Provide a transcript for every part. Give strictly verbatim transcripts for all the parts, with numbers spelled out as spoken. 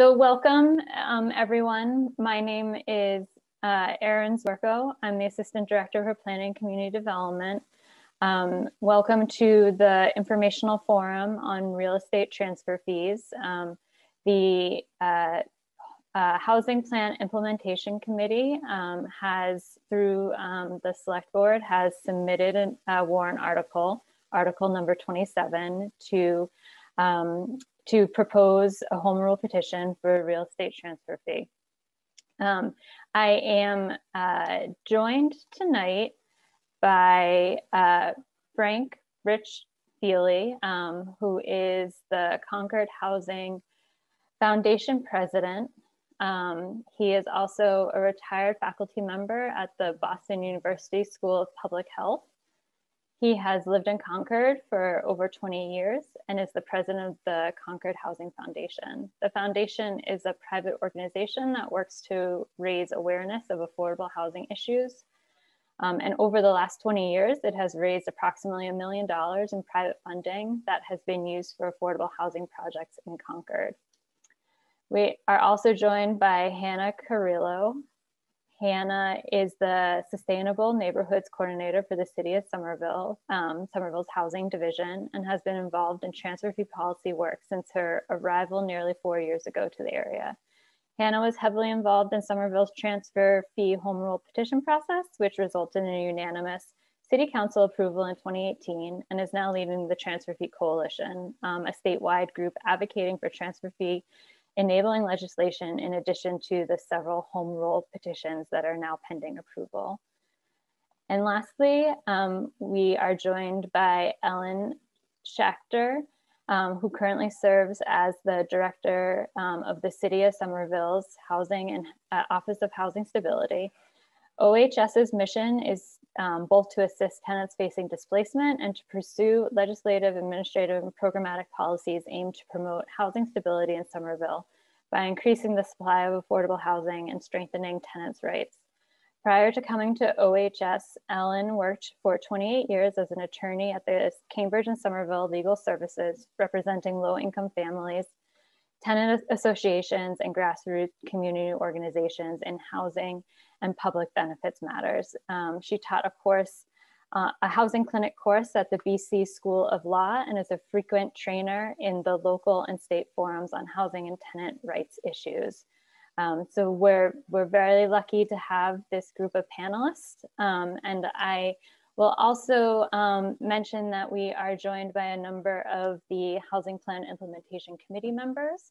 So welcome, um, everyone. My name is uh, Erin Zwirko. I'm the Assistant Director for Planning and Community Development. Um, welcome to the informational forum on real estate transfer fees. Um, the uh, uh, Housing Plan Implementation Committee um, has, through um, the Select Board, has submitted an, a warrant article, article number twenty-seven, to um, to propose a home rule petition for a real estate transfer fee. Um, I am uh, joined tonight by uh, Frank Rich Feeley, um, who is the Concord Housing Foundation president. Um, he is also a retired faculty member at the Boston University School of Public Health. He has lived in Concord for over twenty years and is the president of the Concord Housing Foundation. The foundation is a private organization that works to raise awareness of affordable housing issues. Um, and over the last twenty years, it has raised approximately a million dollars in private funding that has been used for affordable housing projects in Concord. We are also joined by Hannah Carrillo. Hannah is the Sustainable Neighborhoods Coordinator for the City of Somerville, um, Somerville's Housing Division, and has been involved in transfer fee policy work since her arrival nearly four years ago to the area. Hannah was heavily involved in Somerville's transfer fee home rule petition process, which resulted in a unanimous City Council approval in twenty eighteen, and is now leading the Transfer Fee Coalition, um, a statewide group advocating for transfer fee enabling legislation, in addition to the several home rule petitions that are now pending approval. And lastly, um, we are joined by Ellen Schachter, um, who currently serves as the director um, of the City of Somerville's Housing and uh, Office of Housing Stability. O H S's mission is um, both to assist tenants facing displacement and to pursue legislative, administrative, and programmatic policies aimed to promote housing stability in Somerville by increasing the supply of affordable housing and strengthening tenants' rights. Prior to coming to O H S, Ellen worked for twenty-eight years as an attorney at the Cambridge and Somerville Legal Services, representing low-income families, tenant associations, and grassroots community organizations in housing and public benefits matters. Um, she taught a course, uh, a housing clinic course at the B C School of Law, and is a frequent trainer in the local and state forums on housing and tenant rights issues. Um, so we're, we're very lucky to have this group of panelists. Um, and I will also um, mention that we are joined by a number of the Housing Plan Implementation Committee members,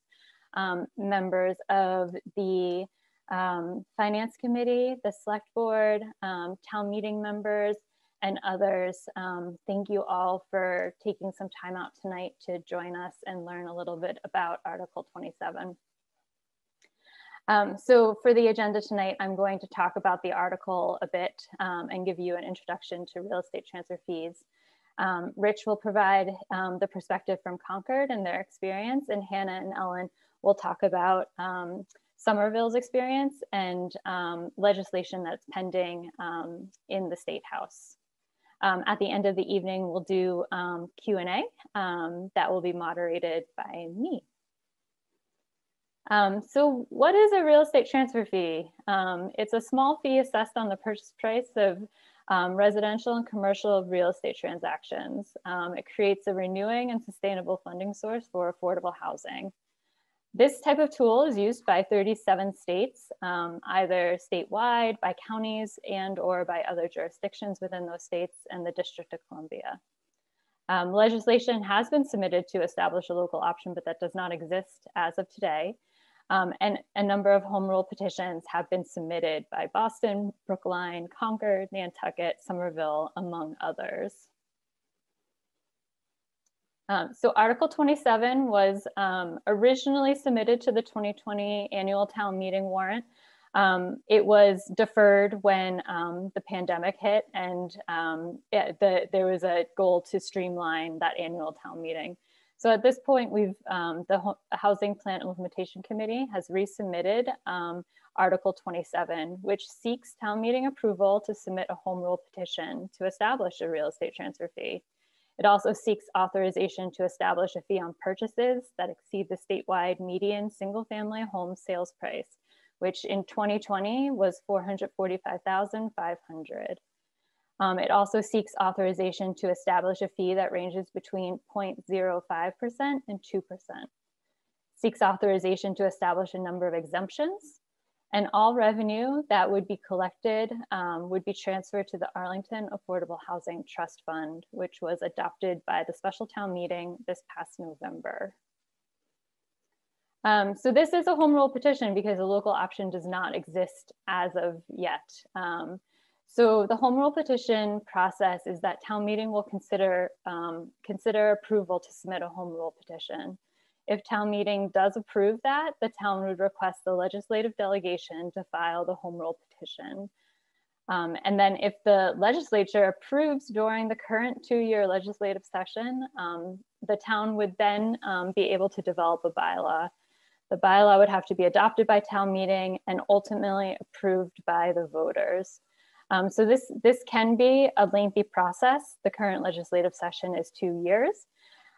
um, members of the Um, Finance Committee, the Select Board, um, town meeting members, and others. Um, thank you all for taking some time out tonight to join us and learn a little bit about Article twenty-seven. Um, so for the agenda tonight, I'm going to talk about the article a bit um, and give you an introduction to real estate transfer fees. Um, Rich will provide um, the perspective from Concord and their experience, and Hannah and Ellen will talk about um, Somerville's experience and um, legislation that's pending um, in the State House. Um, at the end of the evening, we'll do um, Q and A um, that will be moderated by me. Um, so what is a real estate transfer fee? Um, it's a small fee assessed on the purchase price of um, residential and commercial real estate transactions. Um, it creates a renewing and sustainable funding source for affordable housing. This type of tool is used by thirty-seven states, um, either statewide, by counties, and or by other jurisdictions within those states and the District of Columbia. Um, legislation has been submitted to establish a local option, but that does not exist as of today. Um, and a number of home rule petitions have been submitted by Boston, Brookline, Concord, Nantucket, Somerville, among others. Um, so Article twenty-seven was um, originally submitted to the twenty twenty annual town meeting warrant. Um, it was deferred when um, the pandemic hit, and um, it, the, there was a goal to streamline that annual town meeting. So at this point, we've um, the Ho Housing Plan Implementation Committee has resubmitted um, Article twenty-seven, which seeks town meeting approval to submit a home rule petition to establish a real estate transfer fee. It also seeks authorization to establish a fee on purchases that exceed the statewide median single-family home sales price, which in twenty twenty was four hundred forty-five thousand five hundred dollars. Um, it also seeks authorization to establish a fee that ranges between zero point zero five percent and two percent. Seeks authorization to establish a number of exemptions, and all revenue that would be collected um, would be transferred to the Arlington Affordable Housing Trust Fund, which was adopted by the special town meeting this past November. Um, so this is a home rule petition because a local option does not exist as of yet. Um, So the home rule petition process is that town meeting will consider, um, consider approval to submit a home rule petition. If town meeting does approve that, the town would request the legislative delegation to file the home rule petition. Um, and then if the legislature approves during the current two-year legislative session, um, the town would then um, be able to develop a bylaw. The bylaw would have to be adopted by town meeting and ultimately approved by the voters. Um, so this, this can be a lengthy process. The current legislative session is two years.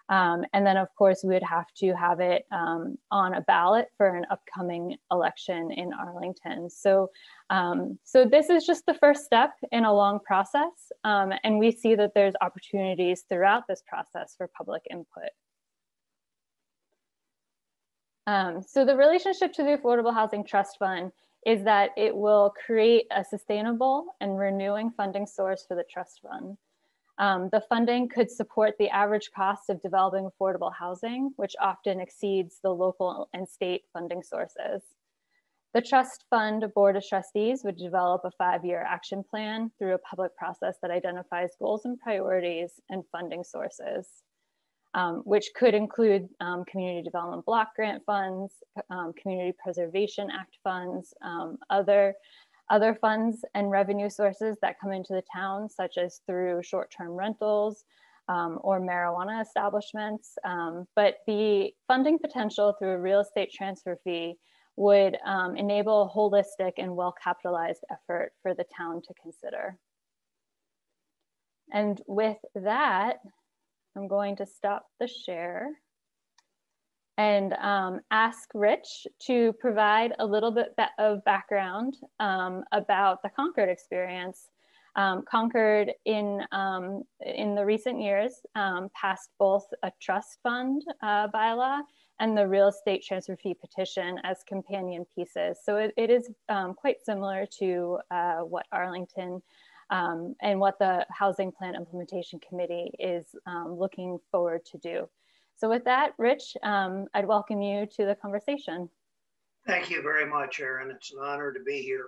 Um, and then of course we would have to have it um, on a ballot for an upcoming election in Arlington. So, um, so this is just the first step in a long process. Um, and we see that there's opportunities throughout this process for public input. Um, so the relationship to the Affordable Housing Trust Fund is that it will create a sustainable and renewing funding source for the trust fund. Um, the funding could support the average cost of developing affordable housing, which often exceeds the local and state funding sources. The trust fund board of trustees would develop a five-year action plan through a public process that identifies goals and priorities and funding sources, Um, which could include um, Community Development Block Grant funds, um, Community Preservation Act funds, um, other, other funds and revenue sources that come into the town, such as through short-term rentals um, or marijuana establishments. Um, but the funding potential through a real estate transfer fee would um, enable a holistic and well-capitalized effort for the town to consider. And with that, I'm going to stop the share and um, ask Rich to provide a little bit of background um, about the Concord experience. Um, Concord in, um, in the recent years um, passed both a trust fund uh, bylaw and the real estate transfer fee petition as companion pieces. So it, it is um, quite similar to uh, what Arlington Um, and what the Housing Plan Implementation Committee is um, looking forward to do. So with that, Rich, um, I'd welcome you to the conversation. Thank you very much, Erin. It's an honor to be here.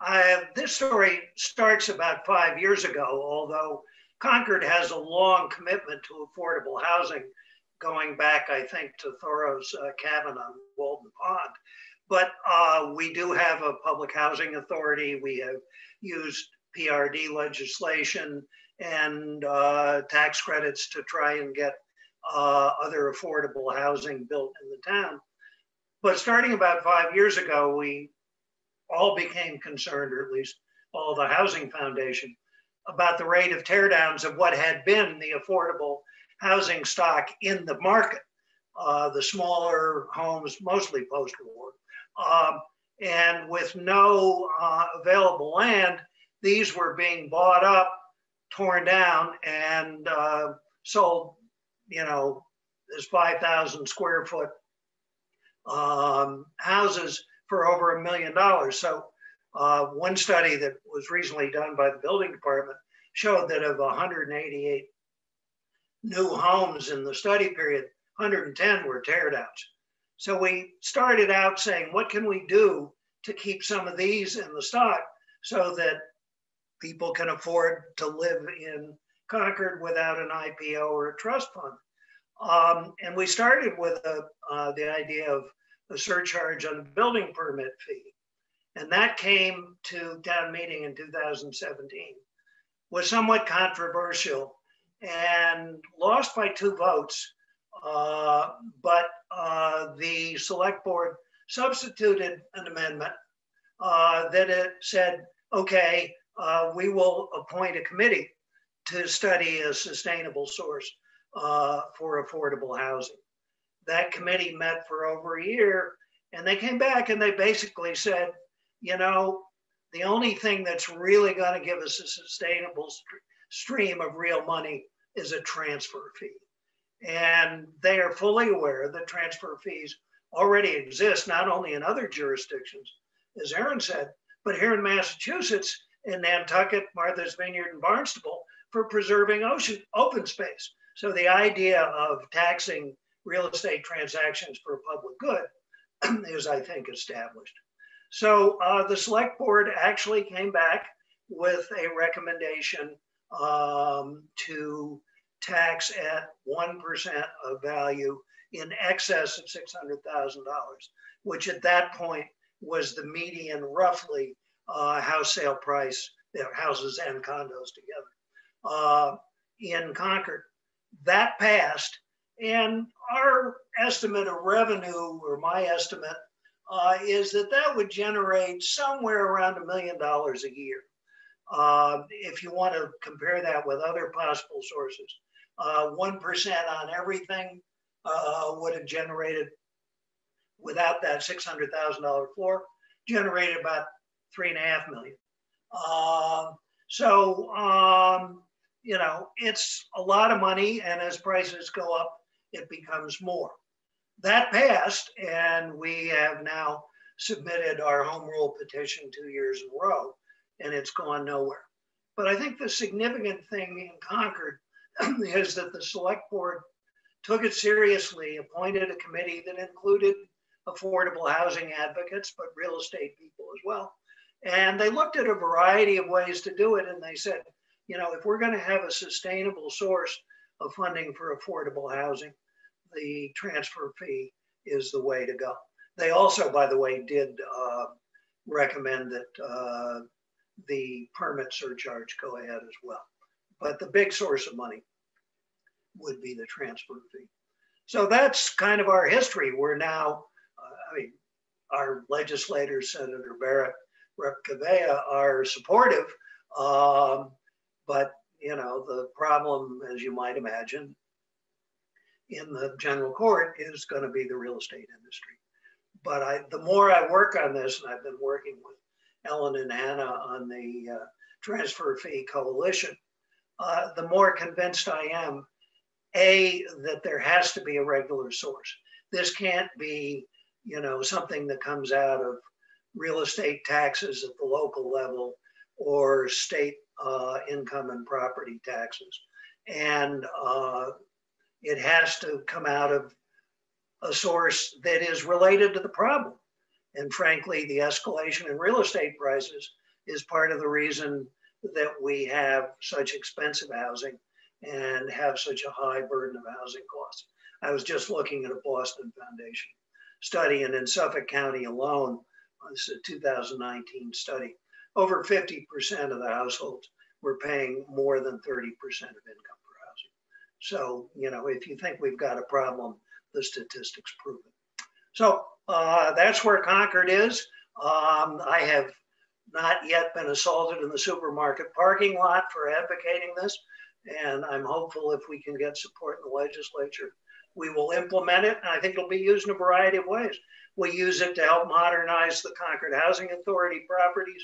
I, this story starts about five years ago, although Concord has a long commitment to affordable housing, going back, I think, to Thoreau's uh, cabin on Walden Pond. But uh, we do have a public housing authority. We have used P R D legislation and uh, tax credits to try and get uh, other affordable housing built in the town. But starting about five years ago, we all became concerned, or at least all the Housing Foundation, about the rate of teardowns of what had been the affordable housing stock in the market, uh, the smaller homes, mostly post-war. Um, and with no uh, available land, these were being bought up, torn down, and uh, sold, you know, as five thousand square foot um, houses for over a million dollars. So uh, one study that was recently done by the building department showed that of one hundred eighty-eight new homes in the study period, one hundred ten were teardowns. So we started out saying, what can we do to keep some of these in the stock so that people can afford to live in Concord without an I P O or a trust fund? Um, and we started with a, uh, the idea of a surcharge on the building permit fee. And that came to town meeting in two thousand seventeen, was somewhat controversial and lost by two votes. Uh, but uh, the select board substituted an amendment uh, that it said, okay, uh, we will appoint a committee to study a sustainable source uh, for affordable housing. That committee met for over a year, and they came back and they basically said, you know, the only thing that's really going to give us a sustainable st stream of real money is a transfer fee. And they are fully aware that transfer fees already exist, not only in other jurisdictions, as Erin said, but here in Massachusetts, in Nantucket, Martha's Vineyard, and Barnstable, for preserving ocean open space. So the idea of taxing real estate transactions for public good is, I think, established. So uh, the select board actually came back with a recommendation um, to tax at one percent of value in excess of six hundred thousand dollars, which at that point was the median roughly uh, house sale price, you know, houses and condos together uh, in Concord. That passed, and our estimate of revenue, or my estimate, Uh, is that that would generate somewhere around a million dollars a year. Uh, if you want to compare that with other possible sources, uh, one percent on everything uh, would have generated, without that six hundred thousand dollar floor, generated about three and a half million. Uh, so, um, you know, it's a lot of money, and as prices go up, it becomes more. That passed, and we have now submitted our home rule petition two years in a row, and it's gone nowhere. But I think the significant thing in Concord is that the select board took it seriously, appointed a committee that included affordable housing advocates, but real estate people as well. And they looked at a variety of ways to do it, and they said, you know, if we're going to have a sustainable source of funding for affordable housing, the transfer fee is the way to go. They also, by the way, did uh, recommend that uh, the permit surcharge go ahead as well. But the big source of money would be the transfer fee. So that's kind of our history. We're now, uh, I mean, our legislators, Senator Barrett, Representative Cavea, are supportive, um, but you know, the problem, as you might imagine, in the general court is going to be the real estate industry. But I, the more I work on this, and I've been working with Ellen and Hannah on the uh, Transfer Fee Coalition, uh, the more convinced I am, A, that there has to be a regular source. This can't be, you know, something that comes out of real estate taxes at the local level or state uh, income and property taxes. And uh, it has to come out of a source that is related to the problem. And frankly, the escalation in real estate prices is part of the reason that we have such expensive housing and have such a high burden of housing costs. I was just looking at a Boston Foundation study, and in Suffolk County alone, this is a two thousand nineteen study, over fifty percent of the households were paying more than thirty percent of income. So, you know, if you think we've got a problem, the statistics prove it. So uh, that's where Concord is. Um, I have not yet been assaulted in the supermarket parking lot for advocating this, and I'm hopeful if we can get support in the legislature, we will implement it, and I think it'll be used in a variety of ways. We'll use it to help modernize the Concord Housing Authority properties.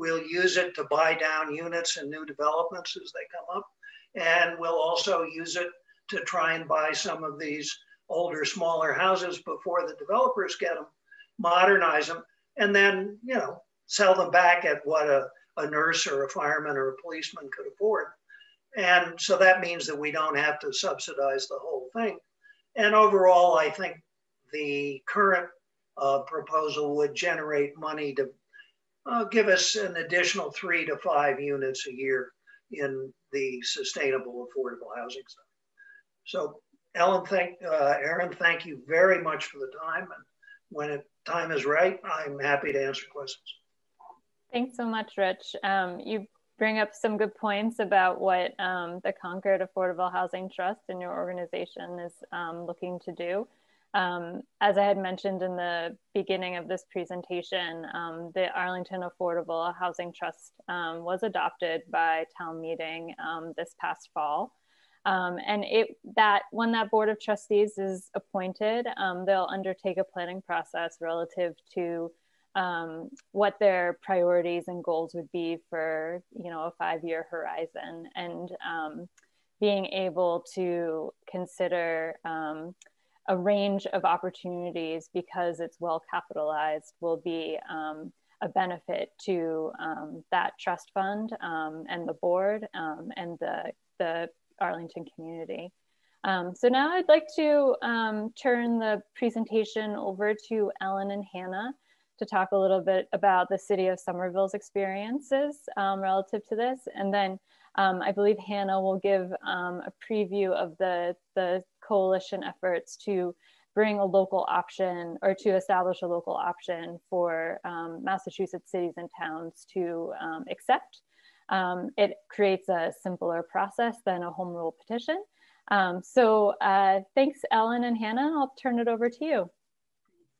We'll use it to buy down units and new developments as they come up. And we'll also use it to try and buy some of these older, smaller houses before the developers get them, modernize them, and then, you know, sell them back at what a, a nurse or a fireman or a policeman could afford. And so that means that we don't have to subsidize the whole thing. And overall, I think the current uh, proposal would generate money to uh, give us an additional three to five units a year in the sustainable affordable housing stuff. So Ellen, thank, uh, Erin, thank you very much for the time. And when it, time is right, I'm happy to answer questions. Thanks so much, Rich. Um, you bring up some good points about what um, the Concord Affordable Housing Trust and your organization is um, looking to do. Um, as I had mentioned in the beginning of this presentation, um, the Arlington Affordable Housing Trust um, was adopted by town meeting um, this past fall. Um, and it, that when that Board of Trustees is appointed, um, they'll undertake a planning process relative to um, what their priorities and goals would be for, you know, a five-year horizon, and um, being able to consider um, a range of opportunities, because it's well capitalized, will be um, a benefit to um, that trust fund um, and the board um, and the, the Arlington community. Um, so now I'd like to um, turn the presentation over to Ellen and Hannah to talk a little bit about the City of Somerville's experiences um, relative to this. And then um, I believe Hannah will give um, a preview of the, the coalition efforts to bring a local option, or to establish a local option for um, Massachusetts cities and towns to um, accept. Um, it creates a simpler process than a home rule petition. Um, so uh, thanks, Ellen and Hannah. I'll turn it over to you.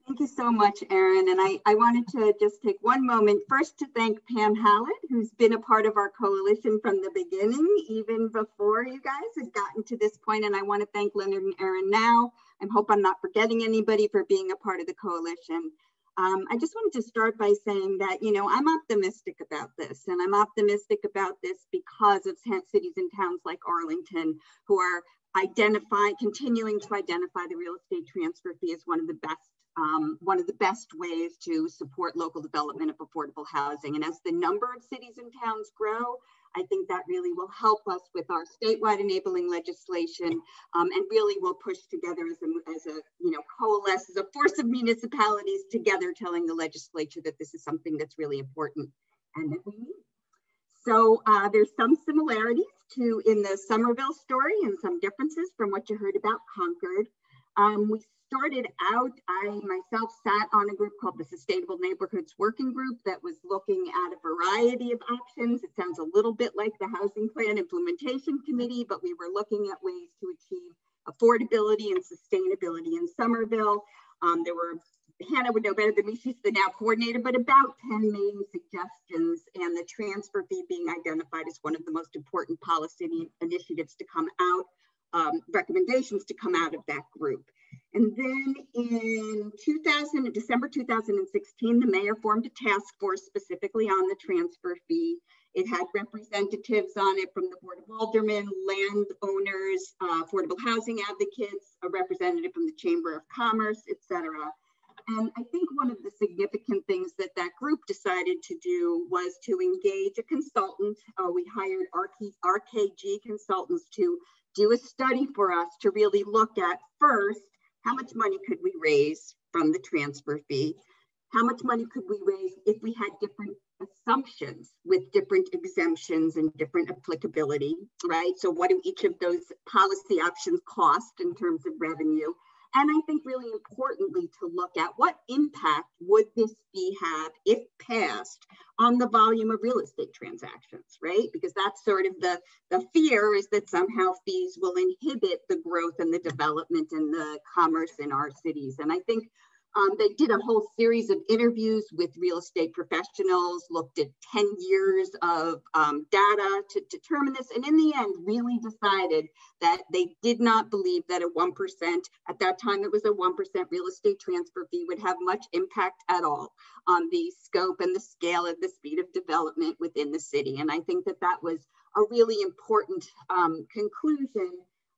Thank you so much, Erin. And I, I wanted to just take one moment first to thank Pam Hallett, who's been a part of our coalition from the beginning, even before you guys had gotten to this point. And I want to thank Leonard and Erin now. I hope I'm not forgetting anybody for being a part of the coalition. Um, I just wanted to start by saying that, you know, I'm optimistic about this, and I'm optimistic about this because of cities and towns like Arlington, who are identifying, continuing to identify the real estate transfer fee as one of the best Um, one of the best ways to support local development of affordable housing. And as the number of cities and towns grow, I think that really will help us with our statewide enabling legislation, um, and really will push together as a, as a, you know, coalesce as a force of municipalities together, telling the legislature that this is something that's really important and that we need. So uh, there's some similarities to in the Somerville story and some differences from what you heard about Concord. Um, we started out, I myself sat on a group called the Sustainable Neighborhoods Working Group that was looking at a variety of options. It sounds a little bit like the Housing Plan Implementation Committee, but we were looking at ways to achieve affordability and sustainability in Somerville. Um, there were, Hannah would know better than me, she's the now coordinator, but about ten main suggestions, and the transfer fee being identified as one of the most important policy initiatives to come out, um, recommendations to come out of that group. And then in December two thousand sixteen, the mayor formed a task force specifically on the transfer fee. It had representatives on it from the Board of Aldermen, landowners, uh, affordable housing advocates, a representative from the Chamber of Commerce, et cetera. And I think one of the significant things that that group decided to do was to engage a consultant. Uh, we hired R K G consultants to do a study for us to really look at, first, how much money could we raise from the transfer fee? How much money could we raise if we had different assumptions with different exemptions and different applicability, right? So what do each of those policy options cost in terms of revenue? And I think really importantly to look at what impact would this fee have, if passed, on the volume of real estate transactions, right? Because that's sort of the, the fear, is that somehow fees will inhibit the growth and the development and the commerce in our cities. And I think um, they did a whole series of interviews with real estate professionals, looked at ten years of um, data to determine this, and in the end really decided that they did not believe that a one percent, at that time it was a one percent real estate transfer fee, would have much impact at all on the scope and the scale and the speed of development within the city. And I think that that was a really important um, conclusion.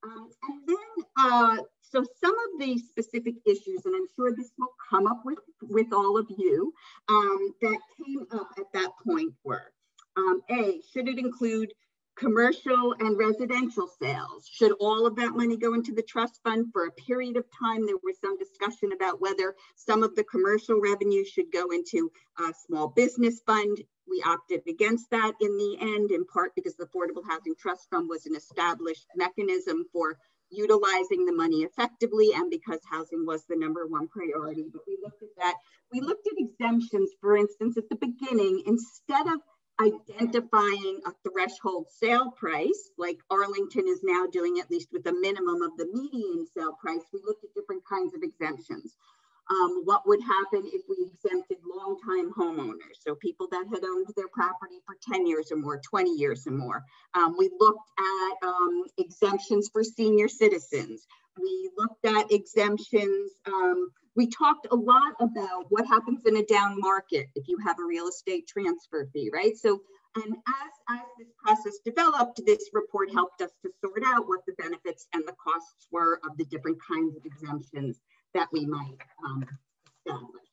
Um, and then, uh, so some of the specific issues, and I'm sure this will come up with, with all of you, um, that came up at that point were, um, A, should it include commercial and residential sales? Should all of that money go into the trust fund for a period of time? There was some discussion about whether some of the commercial revenue should go into a small business fund. We opted against that in the end, in part because the Affordable Housing Trust Fund was an established mechanism for utilizing the money effectively, and because housing was the number one priority. But we looked at that. We looked at exemptions, for instance, at the beginning, instead of identifying a threshold sale price, like Arlington is now doing, at least with a minimum of the median sale price. We looked at different kinds of exemptions. Um, what would happen if we exempted longtime homeowners? So people that had owned their property for ten years or more, twenty years or more. Um, we looked at um, exemptions for senior citizens. We looked at exemptions. Um, we talked a lot about what happens in a down market if you have a real estate transfer fee, right? So, and as, as this process developed, this report helped us to sort out what the benefits and the costs were of the different kinds of exemptions that we might um, establish.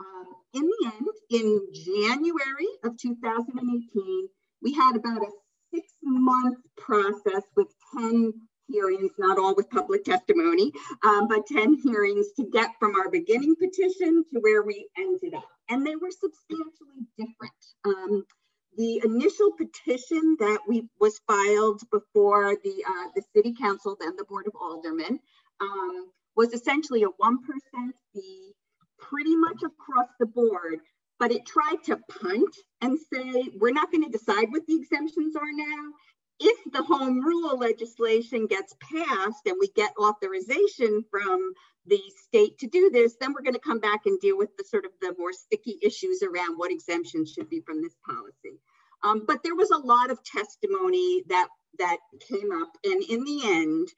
Um, in the end, in January of two thousand eighteen, we had about a six month process with ten hearings, not all with public testimony, um, but ten hearings to get from our beginning petition to where we ended up. And they were substantially different. Um, the initial petition that we was filed before the, uh, the City Council, then the Board of Aldermen, um, was essentially a one percent fee, pretty much across the board, but it tried to punt and say, we're not going to decide what the exemptions are now. If the home rule legislation gets passed and we get authorization from the state to do this, then we're going to come back and deal with the sort of the more sticky issues around what exemptions should be from this policy. Um, but there was a lot of testimony that, that came up, and in the end,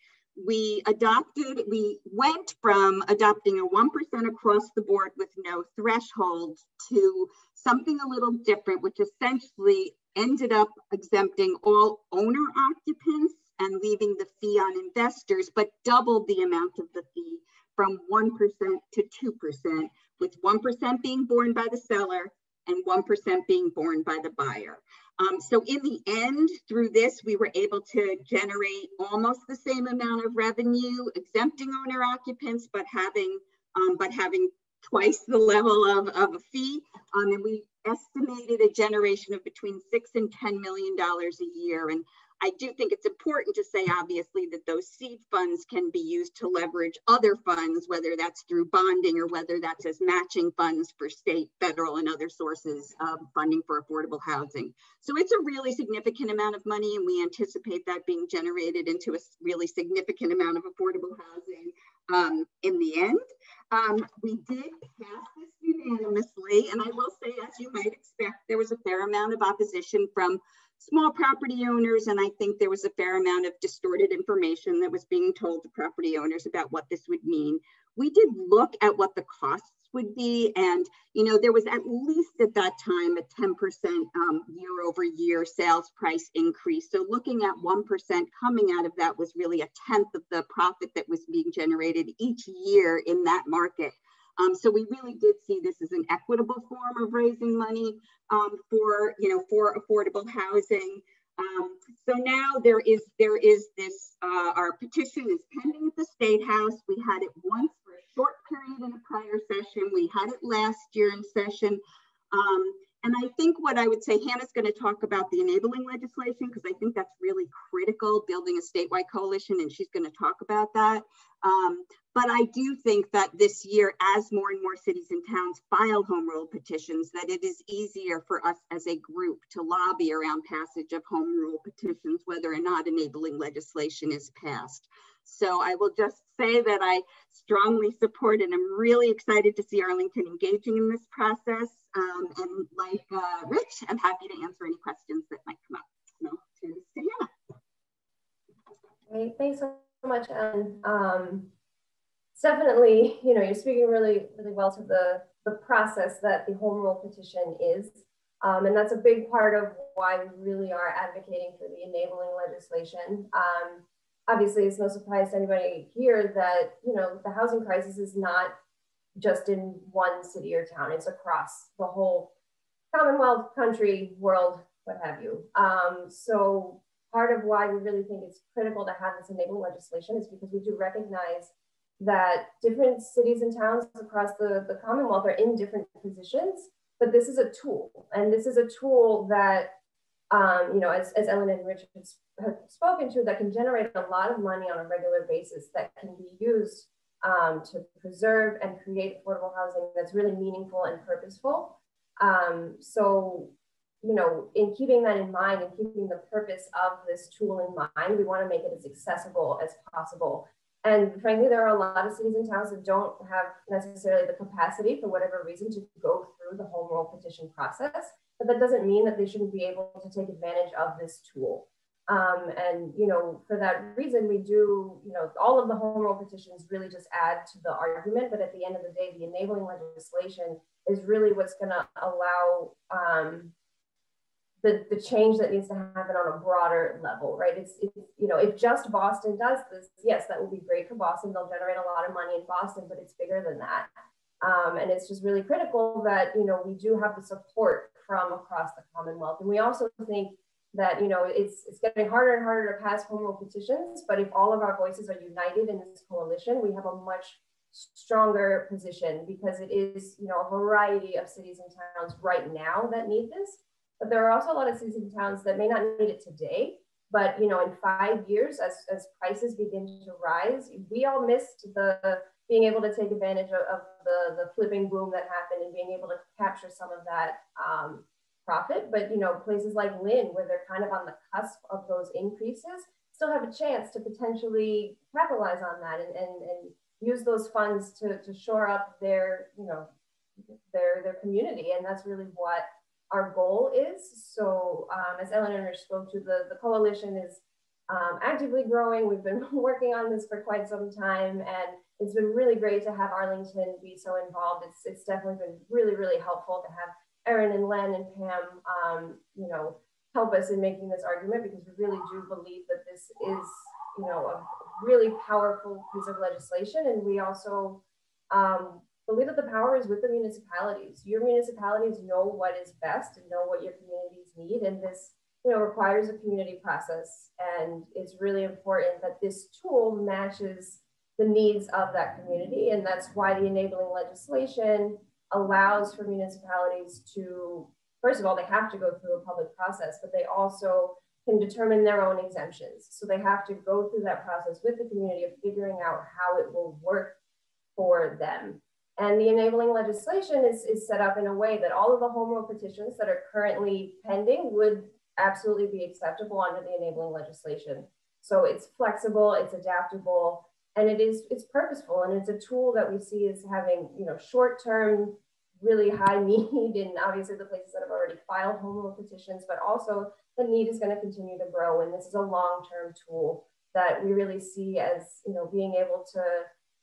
we adopted, we went from adopting a one percent across the board with no threshold to something a little different, which essentially ended up exempting all owner occupants and leaving the fee on investors, but doubled the amount of the fee from one percent to two percent, with one percent being borne by the seller and one percent being borne by the buyer. Um, so in the end, through this, we were able to generate almost the same amount of revenue, exempting owner occupants, but having um, but having twice the level of, of a fee. Um, and we estimated a generation of between six and ten million dollars a year. And I do think it's important to say, obviously, that those seed funds can be used to leverage other funds, whether that's through bonding or whether that's as matching funds for state, federal, and other sources of funding for affordable housing. So it's a really significant amount of money, and we anticipate that being generated into a really significant amount of affordable housing um, in the end. Um, we did pass this unanimously, and I will say, as you might expect, there was a fair amount of opposition from small property owners, and I think there was a fair amount of distorted information that was being told to property owners about what this would mean. We did look at what the costs would be, and you know, there was at least at that time a ten percent um, year-over-year sales price increase. So looking at one percent coming out of that was really a tenth of the profit that was being generated each year in that market. Um, so we really did see this as an equitable form of raising money um, for, you know, for affordable housing. Um, so now there is there is this, uh, our petition is pending at the State House. We had it once for a short period in a prior session. We had it last year in session. Um, and I think what I would say, Hannah's going to talk about the enabling legislation, because I think that's really critical, building a statewide coalition, and she's going to talk about that. Um, But I do think that this year, as more and more cities and towns file home rule petitions, that it is easier for us as a group to lobby around passage of home rule petitions, whether or not enabling legislation is passed. So I will just say that I strongly support, and I'm really excited to see Arlington engaging in this process. Um, and like uh, Rich, I'm happy to answer any questions that might come up. So, to Diana. Great, thanks so much, Ellen. Um, Definitely, you know, you're speaking really, really well to the, the process that the home rule petition is. Um, and that's a big part of why we really are advocating for the enabling legislation. Um, obviously, it's no surprise to anybody here that, you know, the housing crisis is not just in one city or town. It's across the whole Commonwealth, country, world, what have you. Um, so part of why we really think it's critical to have this enabling legislation is because we do recognize that different cities and towns across the, the Commonwealth are in different positions, but this is a tool. And this is a tool that, um, you know, as, as Ellen and Richard have spoken to, that can generate a lot of money on a regular basis that can be used um, to preserve and create affordable housing that's really meaningful and purposeful. Um, so, you know, in keeping that in mind and keeping the purpose of this tool in mind, we want to make it as accessible as possible. And frankly, there are a lot of cities and towns that don't have necessarily the capacity, for whatever reason, to go through the home rule petition process, but that doesn't mean that they shouldn't be able to take advantage of this tool. Um, and, you know, for that reason, we do, you know, all of the home rule petitions really just add to the argument, but at the end of the day, the enabling legislation is really what's going to allow um, the, the change that needs to happen on a broader level, right? It's, it's, you know, if just Boston does this, yes, that will be great for Boston. They'll generate a lot of money in Boston, but it's bigger than that. Um, and it's just really critical that, you know, we do have the support from across the Commonwealth. And we also think that, you know, it's, it's getting harder and harder to pass home rule petitions, but if all of our voices are united in this coalition, we have a much stronger position, because it is, you know, a variety of cities and towns right now that need this, but there are also a lot of cities and towns that may not need it today, but, you know, in five years, as, as prices begin to rise, we all missed the being able to take advantage of, of the, the flipping boom that happened and being able to capture some of that um, profit. But, you know, places like Lynn, where they're kind of on the cusp of those increases, still have a chance to potentially capitalize on that and, and, and use those funds to, to shore up their, you know, their, their community. And that's really what our goal is. So um, as Ellen and her spoke to, the, the coalition is um, actively growing. We've been working on this for quite some time, and it's been really great to have Arlington be so involved. It's, it's definitely been really, really helpful to have Erin and Len and Pam, um, you know, help us in making this argument, because we really do believe that this is, you know, a really powerful piece of legislation. And we also um, believe that the power is with the municipalities. Your municipalities know what is best and know what your communities need. And this, you know, requires a community process. And it's really important that this tool matches the needs of that community. And that's why the enabling legislation allows for municipalities to, first of all, they have to go through a public process, but they also can determine their own exemptions. So they have to go through that process with the community of figuring out how it will work for them. And the enabling legislation is, is set up in a way that all of the home rule petitions that are currently pending would absolutely be acceptable under the enabling legislation. So it's flexible, it's adaptable, and it is, it's purposeful, and it's a tool that we see as having, you know, short-term, really high need in obviously the places that have already filed home rule petitions, but also the need is going to continue to grow. And this is a long-term tool that we really see as, you know, being able to,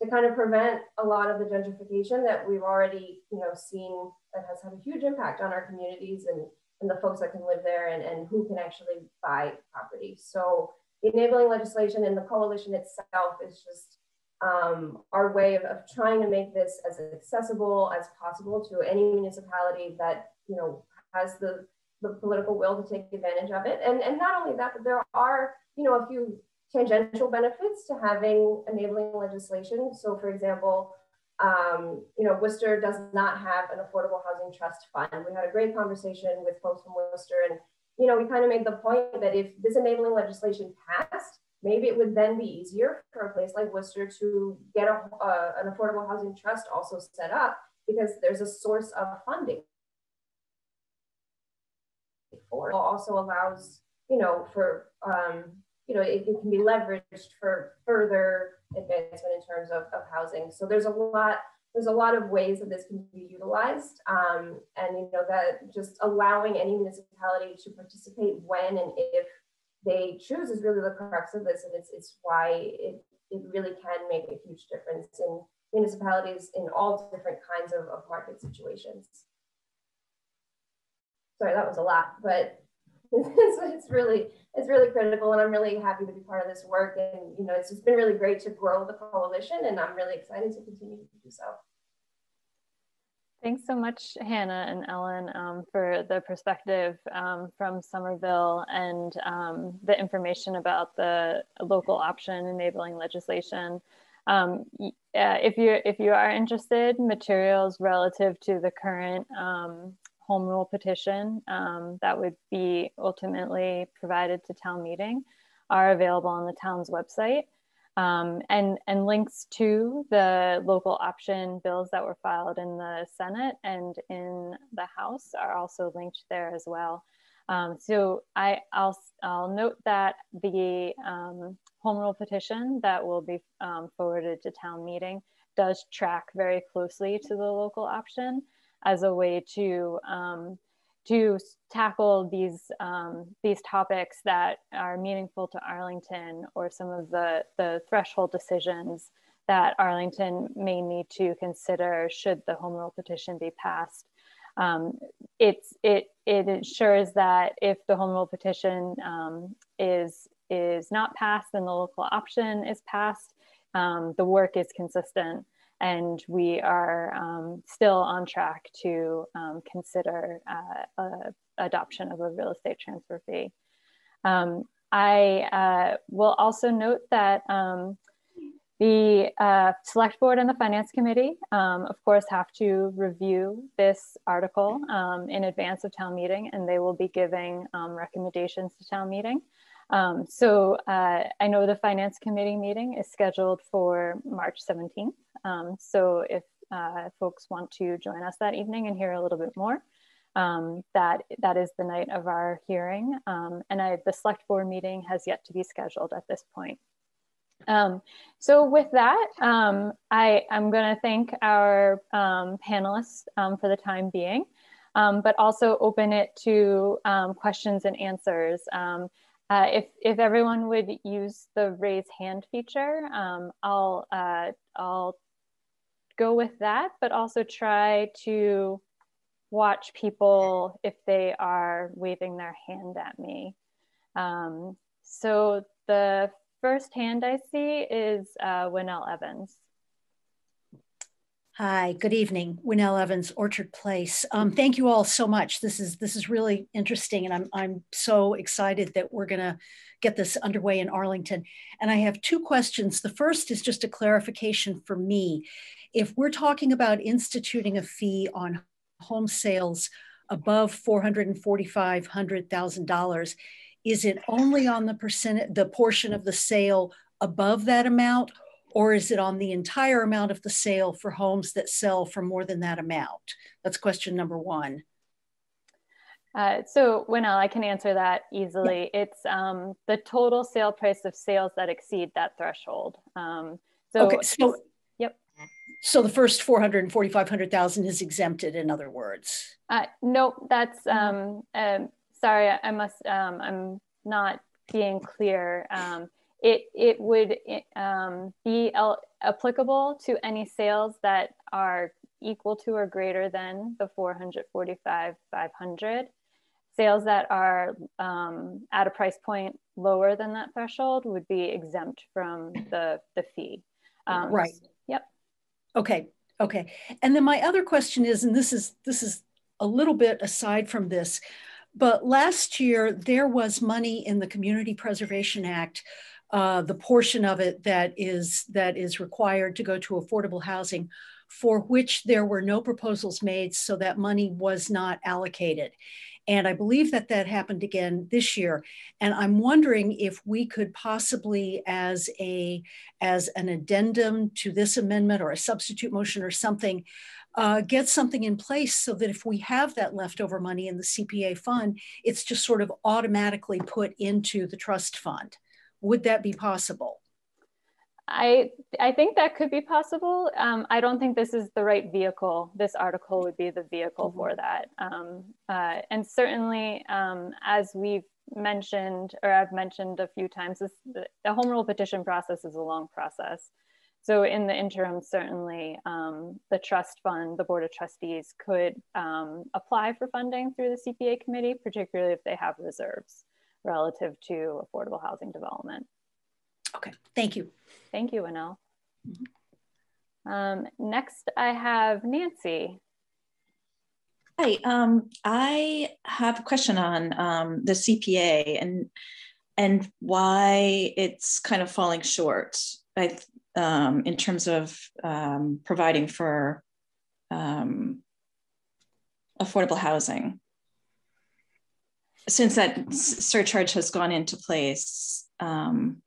to kind of prevent a lot of the gentrification that we've already, you know, seen that has had a huge impact on our communities and, and the folks that can live there and, and who can actually buy property. So the enabling legislation and the coalition itself is just um, our way of, of trying to make this as accessible as possible to any municipality that, you know, has the, the political will to take advantage of it. And, and not only that, but there are, you know, a few tangential benefits to having enabling legislation. So for example, um, you know, Worcester does not have an affordable housing trust fund. We had a great conversation with folks from Worcester, and you know, we kind of made the point that if this enabling legislation passed, maybe it would then be easier for a place like Worcester to get a, uh, an affordable housing trust also set up, because there's a source of funding. It also allows, you know, for, um, you know, it, it can be leveraged for further advancement in terms of, of housing. So there's a lot. There's a lot of ways that this can be utilized, um, and you know that just allowing any municipality to participate when and if they choose is really the crux of this, and it's, it's why it, it really can make a huge difference in municipalities in all different kinds of, of market situations. Sorry, that was a lot, but it's, it's really it's really critical, and I'm really happy to be part of this work. And you know, it's just been really great to grow the coalition, and I'm really excited to continue to do so. Thanks so much, Hannah and Ellen, um, for the perspective um, from Somerville and um, the information about the local option enabling legislation. Um, uh, if you if you are interested, materials relative to the current Um, home rule petition um, that would be ultimately provided to town meeting are available on the town's website. um, and, and links to the local option bills that were filed in the Senate and in the House are also linked there as well. Um, so I, I'll, I'll note that the um, home rule petition that will be um, forwarded to town meeting does track very closely to the local option as a way to um, to tackle these um, these topics that are meaningful to Arlington, or some of the, the threshold decisions that Arlington may need to consider should the home rule petition be passed. Um, it's, it, it ensures that if the home rule petition um, is, is not passed, then the local option is passed. Um, the work is consistent, and we are um, still on track to um, consider uh, a adoption of a real estate transfer fee. Um, I uh, will also note that um, the uh, Select Board and the Finance Committee, um, of course, have to review this article um, in advance of town meeting, and they will be giving um, recommendations to town meeting. Um, so uh, I know the Finance Committee meeting is scheduled for March seventeenth. Um, so if uh, folks want to join us that evening and hear a little bit more, um, that, that is the night of our hearing. Um, and I, the Select Board meeting has yet to be scheduled at this point. Um, so with that, um, I am going to thank our um, panelists um, for the time being, um, but also open it to um, questions and answers. Um, uh, if, if everyone would use the raise hand feature, um, I'll, uh, I'll go with that, but also try to watch people if they are waving their hand at me. Um, so the first hand I see is uh, Winnell Evans. Hi, good evening. Winnell Evans, Orchard Place. Um, thank you all so much. This is this is really interesting, and I'm I'm so excited that we're gonna get this underway in Arlington. And I have two questions. The first is just a clarification for me. If we're talking about instituting a fee on home sales above four hundred forty-five thousand dollars, is it only on the percent, the portion of the sale above that amount, or is it on the entire amount of the sale for homes that sell for more than that amount? That's question number one. Uh, so, Winnell, I can answer that easily. Yeah. It's um, the total sale price of sales that exceed that threshold. Um, so, okay, so, yep. So the first four hundred forty-five thousand dollars is exempted, in other words. Uh, nope, that's. Um, um, Sorry, I must, um, I'm not being clear. Um, it, it would um, be applicable to any sales that are equal to or greater than the four hundred forty-five thousand five hundred dollars. Sales that are um, at a price point lower than that threshold would be exempt from the, the fee. Um, right. So, yep. Okay, okay. And then my other question is, and this is, this is a little bit aside from this, but last year, there was money in the Community Preservation Act, uh, the portion of it that is, that is required to go to affordable housing, for which there were no proposals made, so that money was not allocated. And I believe that that happened again this year. And I'm wondering if we could possibly, as a, as an addendum to this amendment or a substitute motion or something, Uh, get something in place so that if we have that leftover money in the C P A fund, it's just sort of automatically put into the trust fund. Would that be possible? I, I think that could be possible. Um, I don't think this is the right vehicle. This article would be the vehicle mm-hmm. for that. Um, uh, and certainly, um, as we've mentioned, or I've mentioned a few times, this, the home rule petition process is a long process. So in the interim, certainly um, the trust fund, the Board of Trustees could um, apply for funding through the C P A committee, particularly if they have reserves relative to affordable housing development. Okay, thank you. Thank you, Winnell. Mm-hmm. um, next I have Nancy. Hi, um, I have a question on um, the C P A and, and why it's kind of falling short. I Um, in terms of um, providing for um, affordable housing. Since that surcharge has gone into place, um,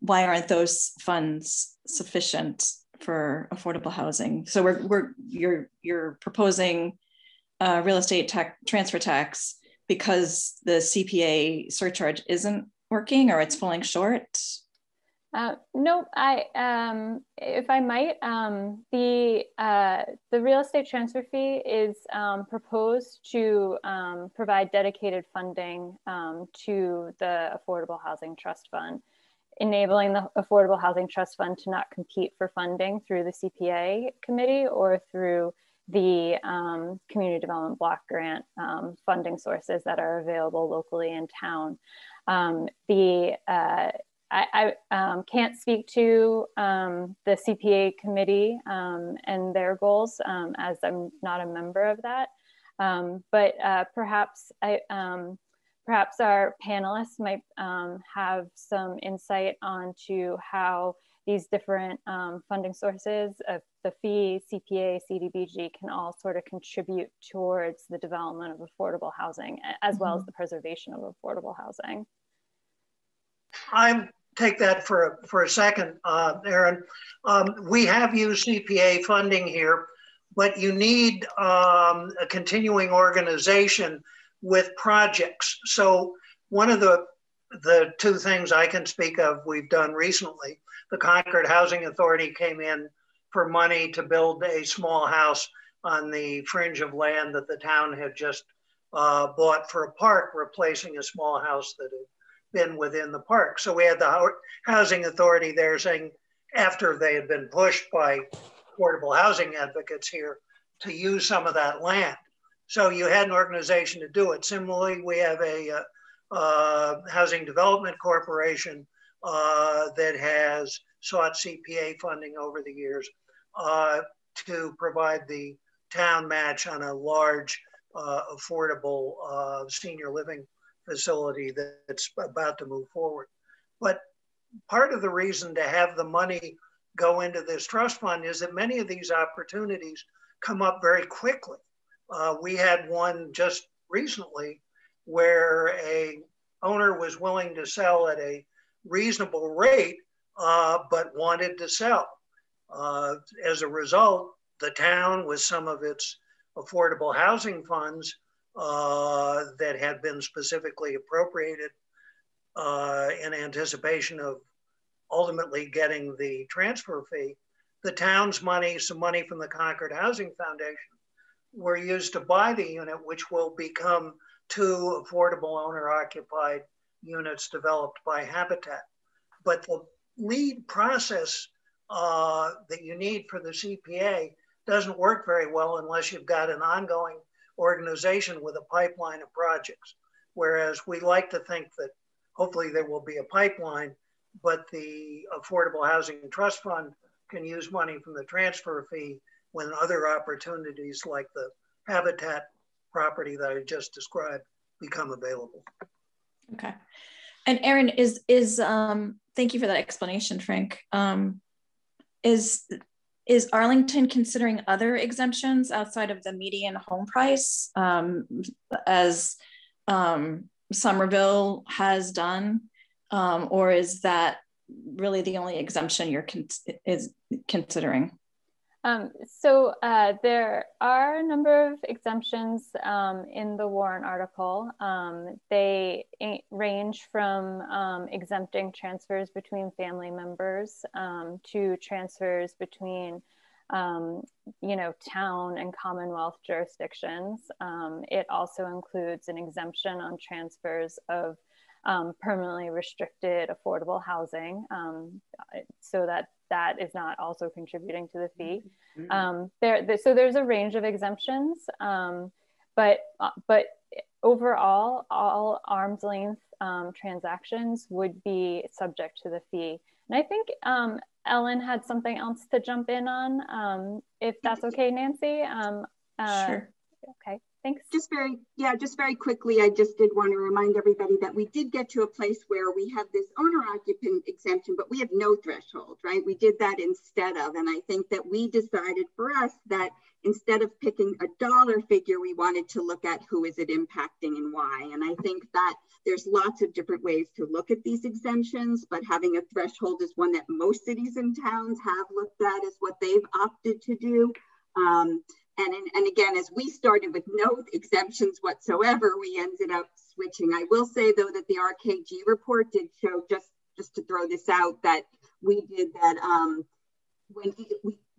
why aren't those funds sufficient for affordable housing? So we're we're you're you're proposing a real estate tax transfer tax because the C P A surcharge isn't working or it's falling short. Uh, no, I um, if I might, um, the uh, the real estate transfer fee is um, proposed to um, provide dedicated funding um, to the Affordable Housing Trust Fund, enabling the Affordable Housing Trust Fund to not compete for funding through the C P A committee or through the um, Community Development Block Grant um, funding sources that are available locally in town. Um, the uh, I, I um, can't speak to um, the C P A committee um, and their goals um, as I'm not a member of that, um, but uh, perhaps I, um, perhaps our panelists might um, have some insight onto how these different um, funding sources of the fee, C P A, C D B G can all sort of contribute towards the development of affordable housing, as well as the preservation of affordable housing. I'm take that for a, for a second, uh, Erin. Um, we have used C P A funding here, but you need um, a continuing organization with projects. So one of the, the two things I can speak of we've done recently, the Concord Housing Authority came in for money to build a small house on the fringe of land that the town had just uh, bought for a park, replacing a small house that had been within the park. So we had the housing authority there saying, after they had been pushed by affordable housing advocates here, to use some of that land. So you had an organization to do it. Similarly, we have a uh, uh, housing development corporation uh, that has sought C P A funding over the years uh, to provide the town match on a large, uh, affordable uh, senior living facility that's about to move forward. But part of the reason to have the money go into this trust fund is that many of these opportunities come up very quickly. Uh, we had one just recently where a owner was willing to sell at a reasonable rate, uh, but wanted to sell. Uh, as a result, the town, with some of its affordable housing funds Uh, that had been specifically appropriated uh, in anticipation of ultimately getting the transfer fee, the town's money, some money from the Concord Housing Foundation, were used to buy the unit, which will become two affordable owner-occupied units developed by Habitat. But the lead process uh, that you need for the C P A doesn't work very well unless you've got an ongoing organization with a pipeline of projects. Whereas we like to think that hopefully there will be a pipeline, but the Affordable Housing Trust Fund can use money from the transfer fee when other opportunities like the Habitat property that I just described become available. Okay. And Erin, is, is um, thank you for that explanation, Frank. Um, is Is Arlington considering other exemptions outside of the median home price, um, as um, Somerville has done, um, or is that really the only exemption you're con is considering? Um, so uh, there are a number of exemptions um, in the warrant article. Um, they range from um, exempting transfers between family members um, to transfers between, um, you know, town and Commonwealth jurisdictions. Um, it also includes an exemption on transfers of um, permanently restricted affordable housing, um, so that that is not also contributing to the fee. Um, there, there, so there's a range of exemptions, um, but, but overall, all arm's length um, transactions would be subject to the fee. And I think um, Ellen had something else to jump in on, um, if that's okay, Nancy. Um, uh, sure. Okay. Thanks. Just very, yeah, just very quickly, I just did want to remind everybody that we did get to a place where we have this owner-occupant exemption, but we have no threshold, right? We did that instead of, and I think that we decided for us that instead of picking a dollar figure, we wanted to look at who is it impacting and why. And I think that there's lots of different ways to look at these exemptions, but having a threshold is one that most cities and towns have looked at as what they've opted to do. Um, And, and again, as we started with no exemptions whatsoever, we ended up switching. I will say, though, that the R K G report did show, just, just to throw this out, that we did that um, when we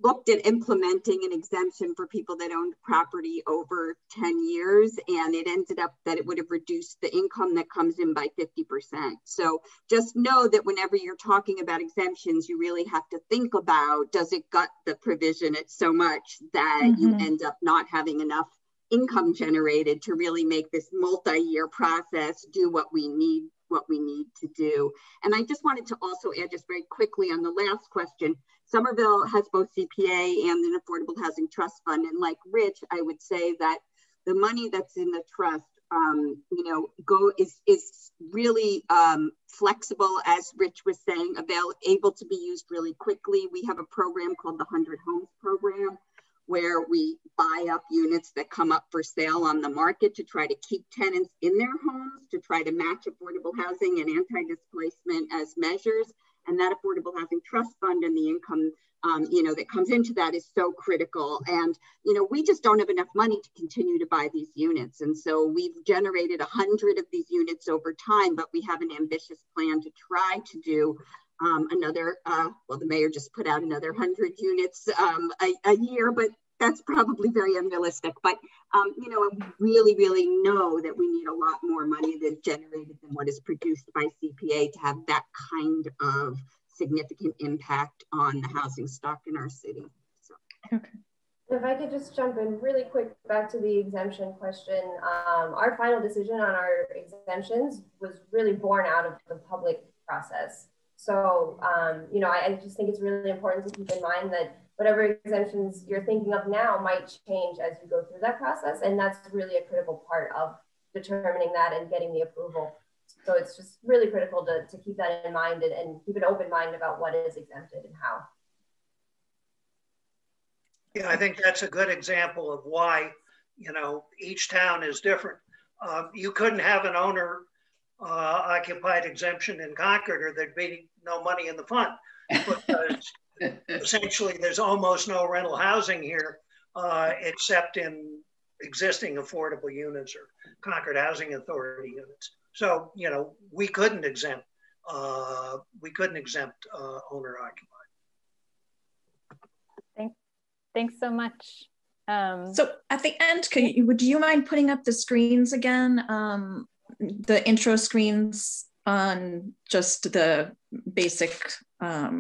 looked at implementing an exemption for people that owned property over ten years, and it ended up that it would have reduced the income that comes in by fifty percent. So just know that whenever you're talking about exemptions, you really have to think about, does it gut the provision at so much that mm-hmm. you end up not having enough income generated to really make this multi-year process do what we need what we need to do. And I just wanted to also add just very quickly on the last question, Somerville has both C P A and an Affordable Housing Trust Fund. And like Rich, I would say that the money that's in the trust, um, you know, go is, is really um, flexible, as Rich was saying, avail able to be used really quickly. We have a program called the one hundred homes program, where we buy up units that come up for sale on the market to try to keep tenants in their homes, to try to match affordable housing and anti-displacement as measures. And that Affordable Housing Trust Fund and the income um, you know, that comes into that is so critical. And you know, we just don't have enough money to continue to buy these units. And so we've generated one hundred of these units over time, but we have an ambitious plan to try to do Um, another, uh, well, the mayor just put out another one hundred units um, a, a year, but that's probably very unrealistic. But, um, you know, we really, really know that we need a lot more money that's generated than what is produced by C P A to have that kind of significant impact on the housing stock in our city. So. Okay. If I could just jump in really quick back to the exemption question. Um, our final decision on our exemptions was really born out of the public process. So, um, you know, I, I just think it's really important to keep in mind that whatever exemptions you're thinking of now might change as you go through that process. And that's really a critical part of determining that and getting the approval. So it's just really critical to, to keep that in mind and, and keep an open mind about what is exempted and how. Yeah, I think that's a good example of why, you know, each town is different. Uh, you couldn't have an owner Uh, occupied exemption in Concord, or there'd be no money in the fund, because essentially there's almost no rental housing here uh, except in existing affordable units or Concord Housing Authority units. So, you know, we couldn't exempt, uh, we couldn't exempt uh, owner-occupied. Thanks. Thanks so much. Um, so at the end, could you, would you mind putting up the screens again? Um, the intro screens on just the basic um,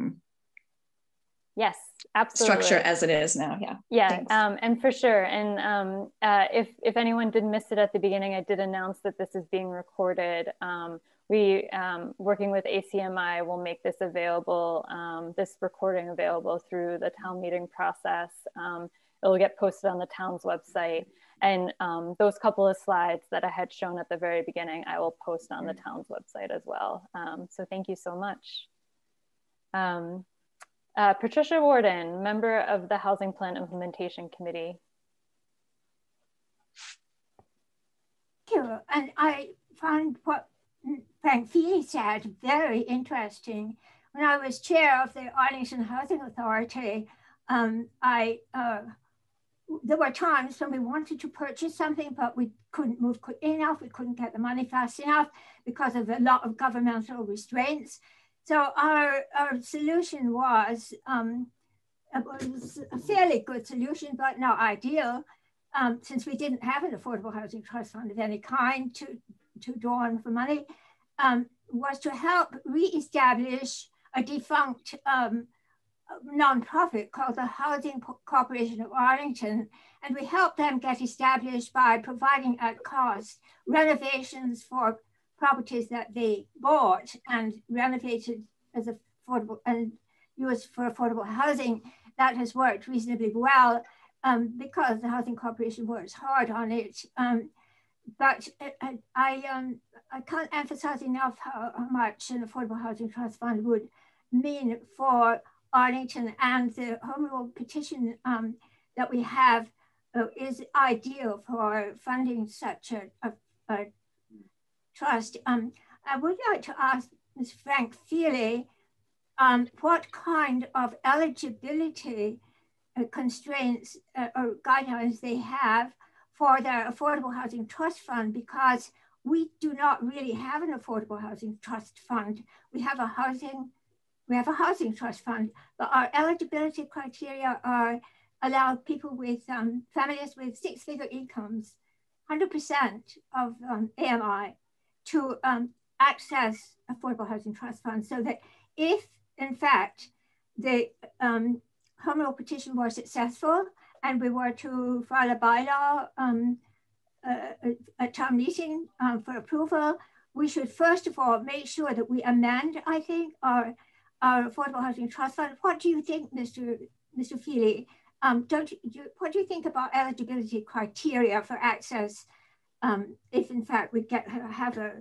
yes, absolutely. Structure as it is now. Yeah, yeah, um, and for sure. And um, uh, if, if anyone did miss it at the beginning, I did announce that this is being recorded. Um, we, um, working with A C M I, will make this available, um, this recording available through the town meeting process. Um, it'll get posted on the town's website. And um, those couple of slides that I had shown at the very beginning, I will post on the town's website as well. Um, so thank you so much. Um, uh, Patricia Warden, member of the Housing Plan Implementation Committee. Thank you. And I found what Frank Feeley said very interesting. When I was chair of the Arlington Housing Authority, um, I uh, there were times when we wanted to purchase something, but we couldn't move quickly enough. We couldn't get the money fast enough because of a lot of governmental restraints. So our, our solution was, um, it was a fairly good solution, but not ideal, um, since we didn't have an affordable housing trust fund of any kind to, to draw on for money, um, was to help reestablish a defunct um, nonprofit called the Housing Corporation of Arlington, and we helped them get established by providing at cost renovations for properties that they bought and renovated as affordable and used for affordable housing. That has worked reasonably well, um, because the Housing Corporation works hard on it. Um, but I, I, um, I can't emphasize enough how much an Affordable Housing Trust Fund would mean for Arlington, and the home rule petition um, that we have uh, is ideal for funding such a, a, a trust. Um, I would like to ask Miz Frank Feeley um, what kind of eligibility uh, constraints uh, or guidelines they have for their Affordable Housing Trust Fund, because we do not really have an Affordable Housing Trust Fund. We have a housing We have a housing trust fund, but our eligibility criteria are allow people with um, families with six-figure incomes, one hundred percent of um, A M I, to um, access Affordable Housing Trust Fund. So that if, in fact, the um, home rule petition were successful and we were to file a bylaw um, uh, at town meeting um, for approval, we should first of all make sure that we amend, I think, our our Affordable Housing Trust Fund. What do you think, Mister Mister Feeley? Um, don't you, do, what do you think about eligibility criteria for access? Um, if in fact we get have a,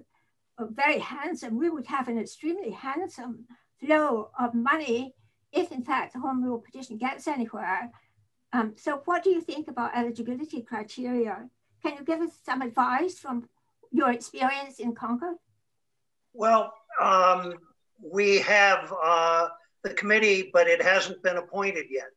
a very handsome, we would have an extremely handsome flow of money if in fact the Home Rule petition gets anywhere. Um, so what do you think about eligibility criteria? Can you give us some advice from your experience in Concord? Well. Um... We have uh, the committee, but it hasn't been appointed yet.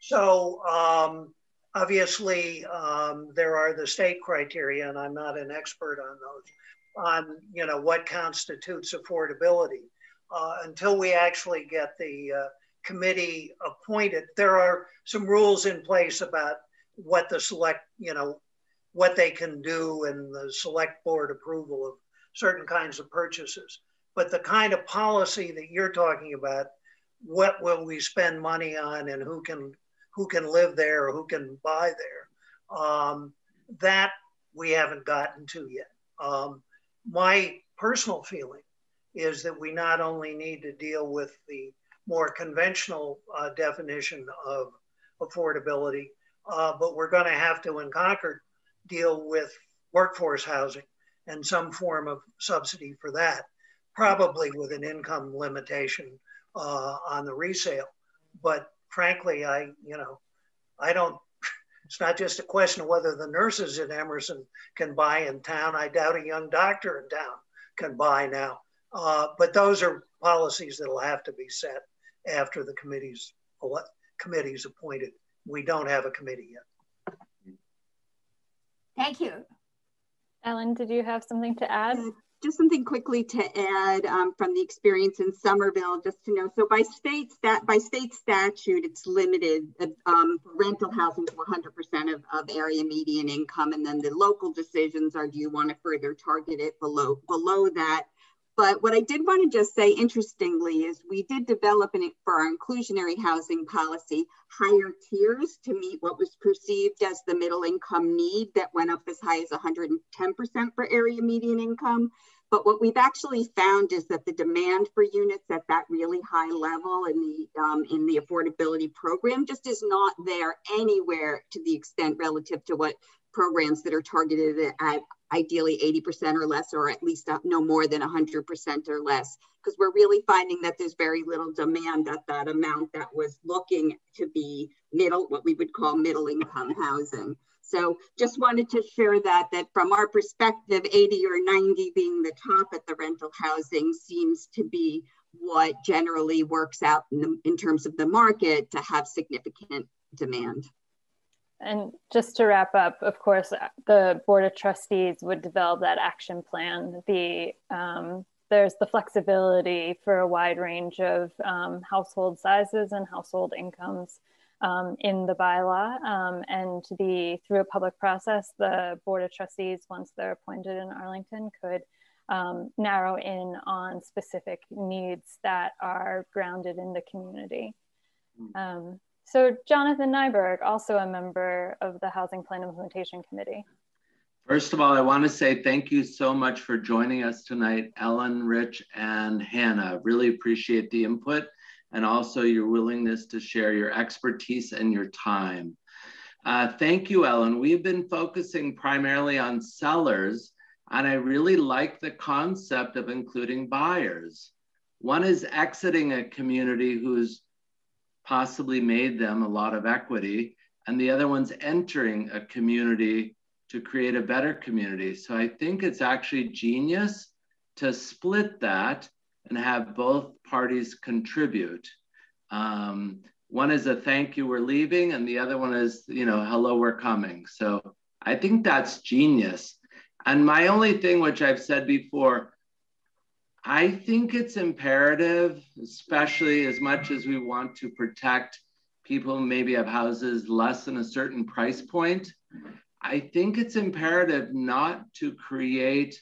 So um, obviously um, there are the state criteria, and I'm not an expert on those, on you know what constitutes affordability. Uh, until we actually get the uh, committee appointed, there are some rules in place about what the select, you know, what they can do and the select board approval of certain kinds of purchases. But the kind of policy that you're talking about, what will we spend money on and who can, who can live there or who can buy there, um, that we haven't gotten to yet. Um, my personal feeling is that we not only need to deal with the more conventional uh, definition of affordability, uh, but we're going to have to, in Concord, deal with workforce housing and some form of subsidy for that, probably with an income limitation uh, on the resale. But frankly, I, you know, I don't, it's not just a question of whether the nurses in Emerson can buy in town. I doubt a young doctor in town can buy now. Uh, but those are policies that'll have to be set after the committee's, committee's appointed. We don't have a committee yet. Thank you. Ellen, did you have something to add? Just something quickly to add um, from the experience in Somerville, just to know. So by state stat, by state statute, it's limited um, for rental housing to one hundred percent of, of area median income, and then the local decisions are: do you want to further target it below below that? But what I did want to just say, interestingly, is we did develop an, for our inclusionary housing policy, higher tiers to meet what was perceived as the middle income need that went up as high as one hundred ten percent for area median income. But what we've actually found is that the demand for units at that really high level in the, um, in the affordability program just is not there anywhere to the extent relative to what programs that are targeted at ideally eighty percent or less, or at least no more than one hundred percent or less, because we're really finding that there's very little demand at that amount that was looking to be middle, what we would call middle income housing. So just wanted to share that, that from our perspective, eighty or ninety being the top at the rental housing seems to be what generally works out in, the, in terms of the market to have significant demand. And just to wrap up, of course, the Board of Trustees would develop that action plan. The, um, there's the flexibility for a wide range of um, household sizes and household incomes um, in the bylaw. Um, and the, through a public process, the Board of Trustees, once they're appointed in Arlington, could um, narrow in on specific needs that are grounded in the community. Um, So Jonathan Nyberg, also a member of the Housing Plan Implementation Committee. First of all, I want to say thank you so much for joining us tonight, Ellen, Rich, and Hannah. Really appreciate the input and also your willingness to share your expertise and your time. Uh, thank you, Ellen. We've been focusing primarily on sellers, and I really like the concept of including buyers. One is exiting a community who's possibly made them a lot of equity, and the other one's entering a community to create a better community. So I think it's actually genius to split that and have both parties contribute. Um, one is a thank you, we're leaving, and the other one is, you know, hello, we're coming. So I think that's genius. And my only thing, which I've said before, I think it's imperative, especially as much as we want to protect people who maybe have houses less than a certain price point, I think it's imperative not to create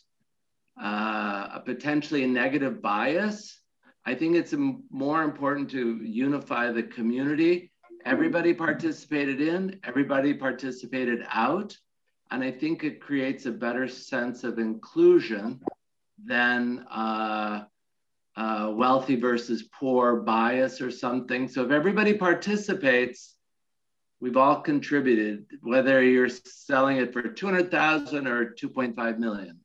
uh, a potentially negative bias. I think it's more important to unify the community. Everybody participated in, everybody participated out. And I think it creates a better sense of inclusion than uh, uh, wealthy versus poor bias or something. So if everybody participates, we've all contributed, whether you're selling it for two hundred thousand or two point five million.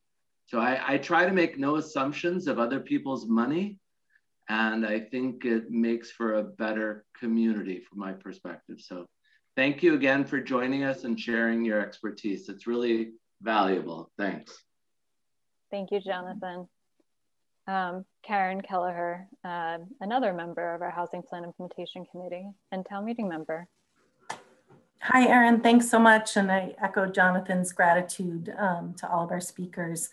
So I, I try to make no assumptions of other people's money. And I think it makes for a better community from my perspective. So thank you again for joining us and sharing your expertise. It's really valuable. Thanks. Thank you, Jonathan. Um, Karen Kelleher, uh, another member of our Housing Plan Implementation Committee and town meeting member. Hi, Erin. Thanks so much. And I echo Jonathan's gratitude um, to all of our speakers.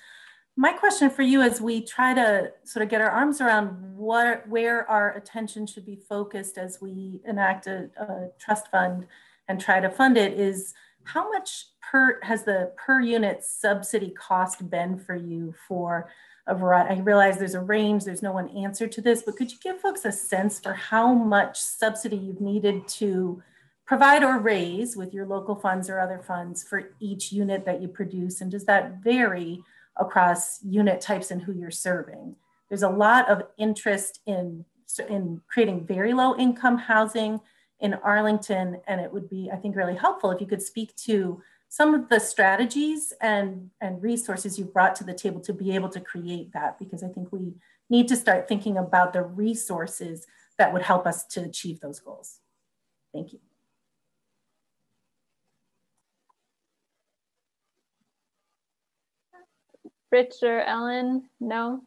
My question for you as we try to sort of get our arms around what, where our attention should be focused as we enact a, a trust fund and try to fund it is how much per, has the per unit subsidy cost been for you for a variety? I realize there's a range, there's no one answer to this, but could you give folks a sense for how much subsidy you've needed to provide or raise with your local funds or other funds for each unit that you produce? And does that vary across unit types and who you're serving? There's a lot of interest in, in creating very low income housing in Arlington. And it would be, I think, really helpful if you could speak to some of the strategies and, and resources you've brought to the table to be able to create that, because I think we need to start thinking about the resources that would help us to achieve those goals. Thank you. Rich or Ellen, no?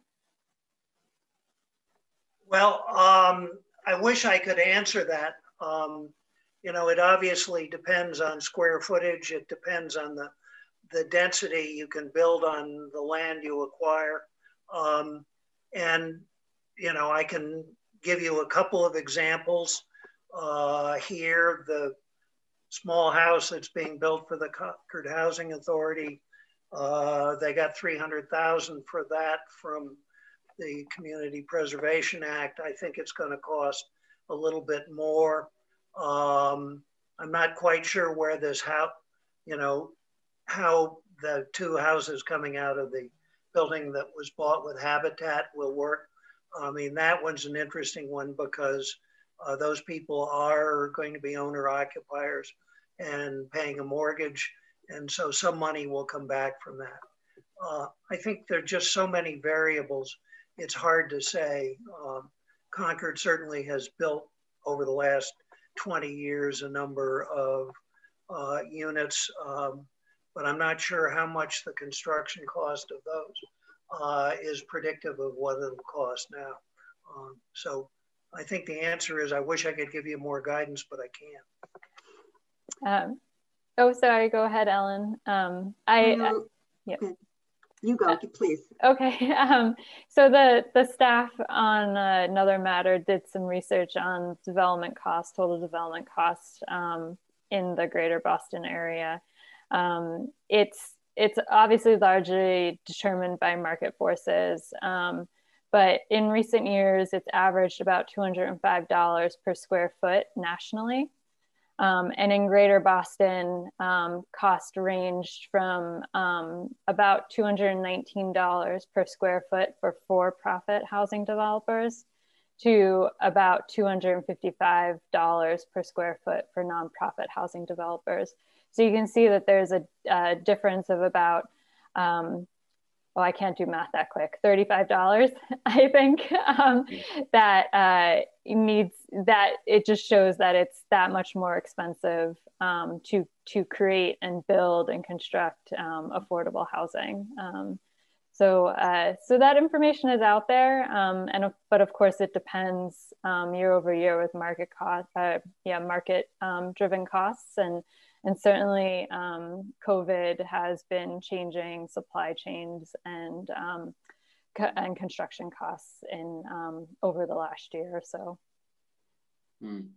Well, um, I wish I could answer that. Um, you know, it obviously depends on square footage. It depends on the, the density you can build on the land you acquire. Um, and, you know, I can give you a couple of examples uh, here. The small house that's being built for the Concord Housing Authority, Uh, they got three hundred thousand dollars for that from the Community Preservation Act. I think it's going to cost a little bit more. Um, I'm not quite sure where this how, you know, how the two houses coming out of the building that was bought with Habitat will work. I mean, that one's an interesting one because uh, those people are going to be owner occupiers and paying a mortgage. And so some money will come back from that. Uh, I think there are just so many variables, it's hard to say. Um, Concord certainly has built over the last twenty years a number of uh, units, um, but I'm not sure how much the construction cost of those uh, is predictive of what it'll cost now. Um, so I think the answer is I wish I could give you more guidance, but I can't. Um. Oh, sorry. Go ahead, Ellen. Um, I, no, I yeah. Okay. You go, please. Okay. Um, so the the staff on uh, another matter did some research on development costs, total development costs um, in the greater Boston area. Um, it's it's obviously largely determined by market forces, um, but in recent years, it's averaged about two hundred five dollars per square foot nationally. Um, and in Greater Boston, um, cost ranged from um, about two hundred nineteen dollars per square foot for for-profit housing developers to about two hundred fifty-five dollars per square foot for nonprofit housing developers. So you can see that there's a, a difference of about, um, well, I can't do math that quick, thirty-five dollars, I think, um, that uh, needs, that it just shows that it's that much more expensive um, to, to create and build and construct um, affordable housing. Um, So, uh, so that information is out there, um, and but of course it depends um, year over year with market cost, uh, yeah, market um, driven costs, and and certainly um, COVID has been changing supply chains and um, co and construction costs in um, over the last year or so. Mm.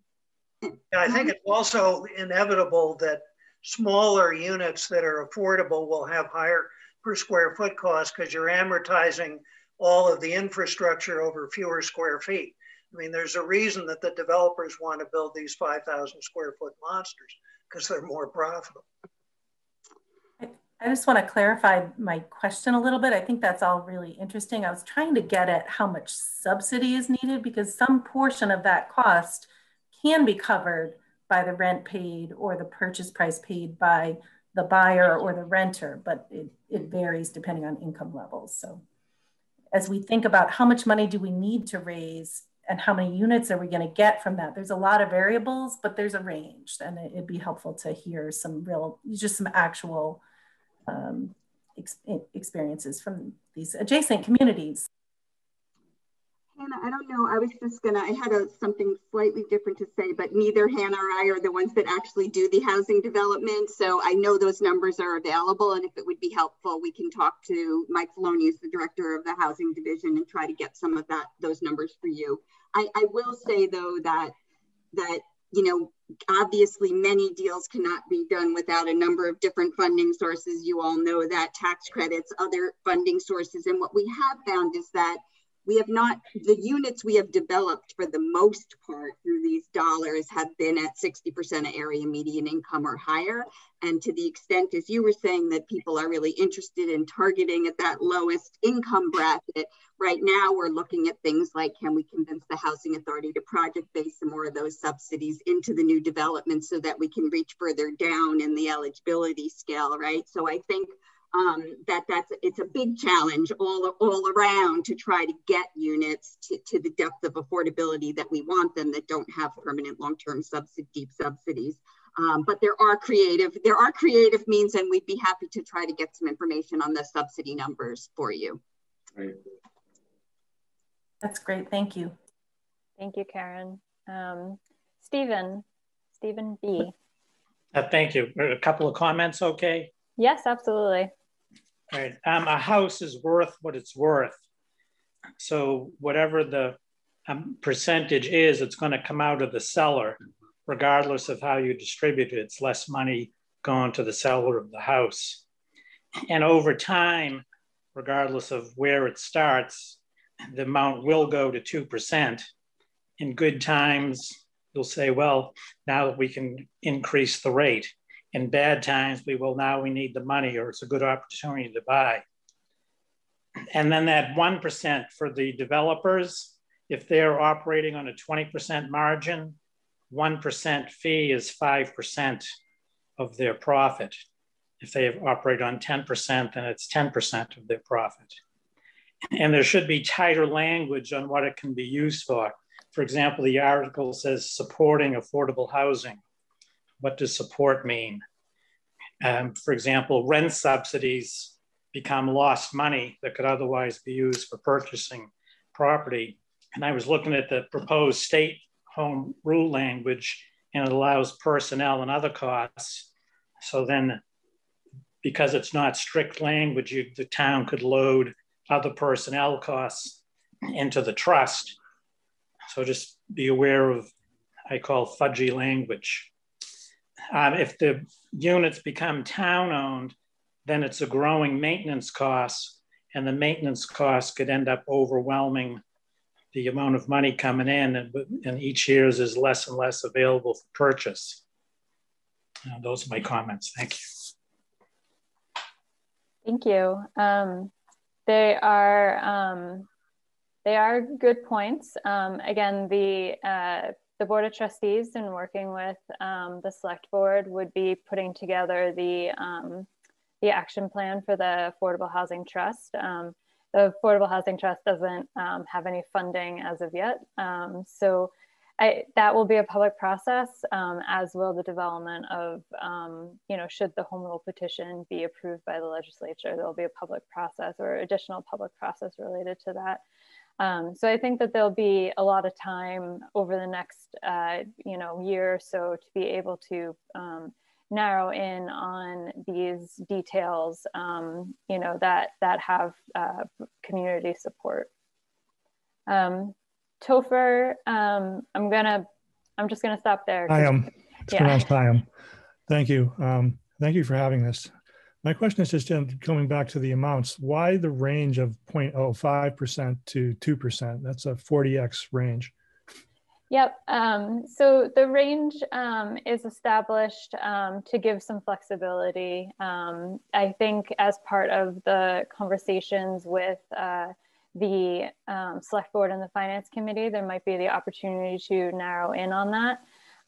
I think it's also inevitable that smaller units that are affordable will have higher per square foot cost because you're amortizing all of the infrastructure over fewer square feet. I mean, there's a reason that the developers want to build these five thousand square foot monsters because they're more profitable. I, I just want to clarify my question a little bit. I think that's all really interesting. I was trying to get at how much subsidy is needed because some portion of that cost can be covered by the rent paid or the purchase price paid by the buyer or the renter, but it, it varies depending on income levels. So as we think about how much money do we need to raise and how many units are we gonna get from that, there's a lot of variables, but there's a range, and it, it'd be helpful to hear some real, just some actual um, ex experiences from these adjacent communities. Hannah, I don't know, I was just gonna, I had a, something slightly different to say, but neither Hannah or I are the ones that actually do the housing development. So I know those numbers are available, and if it would be helpful, we can talk to Mike Filoni, who's the director of the housing division, and try to get some of that, those numbers for you. I, I will say though that, that, you know, obviously many deals cannot be done without a number of different funding sources. You all know that, tax credits, other funding sources. And what we have found is that we have not, the units we have developed for the most part through these dollars have been at sixty percent of area median income or higher. And to the extent, as you were saying, that people are really interested in targeting at that lowest income bracket, right now we're looking at things like, can we convince the housing authority to project base some more of those subsidies into the new development so that we can reach further down in the eligibility scale, right? So I think Um, that that's, it's a big challenge all, all around to try to get units to, to the depth of affordability that we want them, that don't have permanent long-term subsidy, deep subsidies. Um, but there are creative, there are creative means, and we'd be happy to try to get some information on the subsidy numbers for you. Great. That's great, thank you. Thank you, Karen. Um, Stephen, Stephen B. Uh, thank you, a couple of comments, okay? Yes, absolutely. Right. Um, a house is worth what it's worth. So whatever the um, percentage is, it's going to come out of the seller, regardless of how you distribute it. It's less money going to the seller of the house. And over time, regardless of where it starts, the amount will go to two percent. In good times, you'll say, well, now we can increase the rate. In bad times, we will, now we need the money, or it's a good opportunity to buy. And then that one percent for the developers, if they're operating on a twenty percent margin, one percent fee is five percent of their profit. If they operate on ten percent, then it's ten percent of their profit. And there should be tighter language on what it can be used for. For example, the article says supporting affordable housing. What does support mean? Um, for example, rent subsidies become lost money that could otherwise be used for purchasing property. And I was looking at the proposed state home rule language, and it allows personnel and other costs. So then, because it's not strict language, you, the town could load other personnel costs into the trust. So just be aware of, I call fudgy language. Um, if the units become town-owned, then it's a growing maintenance cost, and the maintenance cost could end up overwhelming the amount of money coming in, and, and each year is less and less available for purchase. Uh, those are my comments. Thank you. Thank you. Um, they are, um, They are good points. Um, again, the uh, the Board of Trustees, in working with um, the Select Board, would be putting together the um, the action plan for the Affordable Housing Trust. Um, the Affordable Housing Trust doesn't um, have any funding as of yet, um, so I, that will be a public process, um, as will the development of, um, you know, should the Home Rule petition be approved by the legislature, there'll be a public process or additional public process related to that. Um, so I think that there'll be a lot of time over the next, uh, you know, year or so to be able to um, narrow in on these details, um, you know, that, that have uh, community support. Um, Topher, um, I'm gonna, I'm just gonna stop there. I am. It's pronounced I am. Thank you. Um, thank you for having this. My question is just coming back to the amounts. Why the range of zero point zero five percent to two percent? That's a forty X range. Yep. Um, so the range um, is established um, to give some flexibility. Um, I think as part of the conversations with uh, the um, Select Board and the Finance Committee, there might be the opportunity to narrow in on that.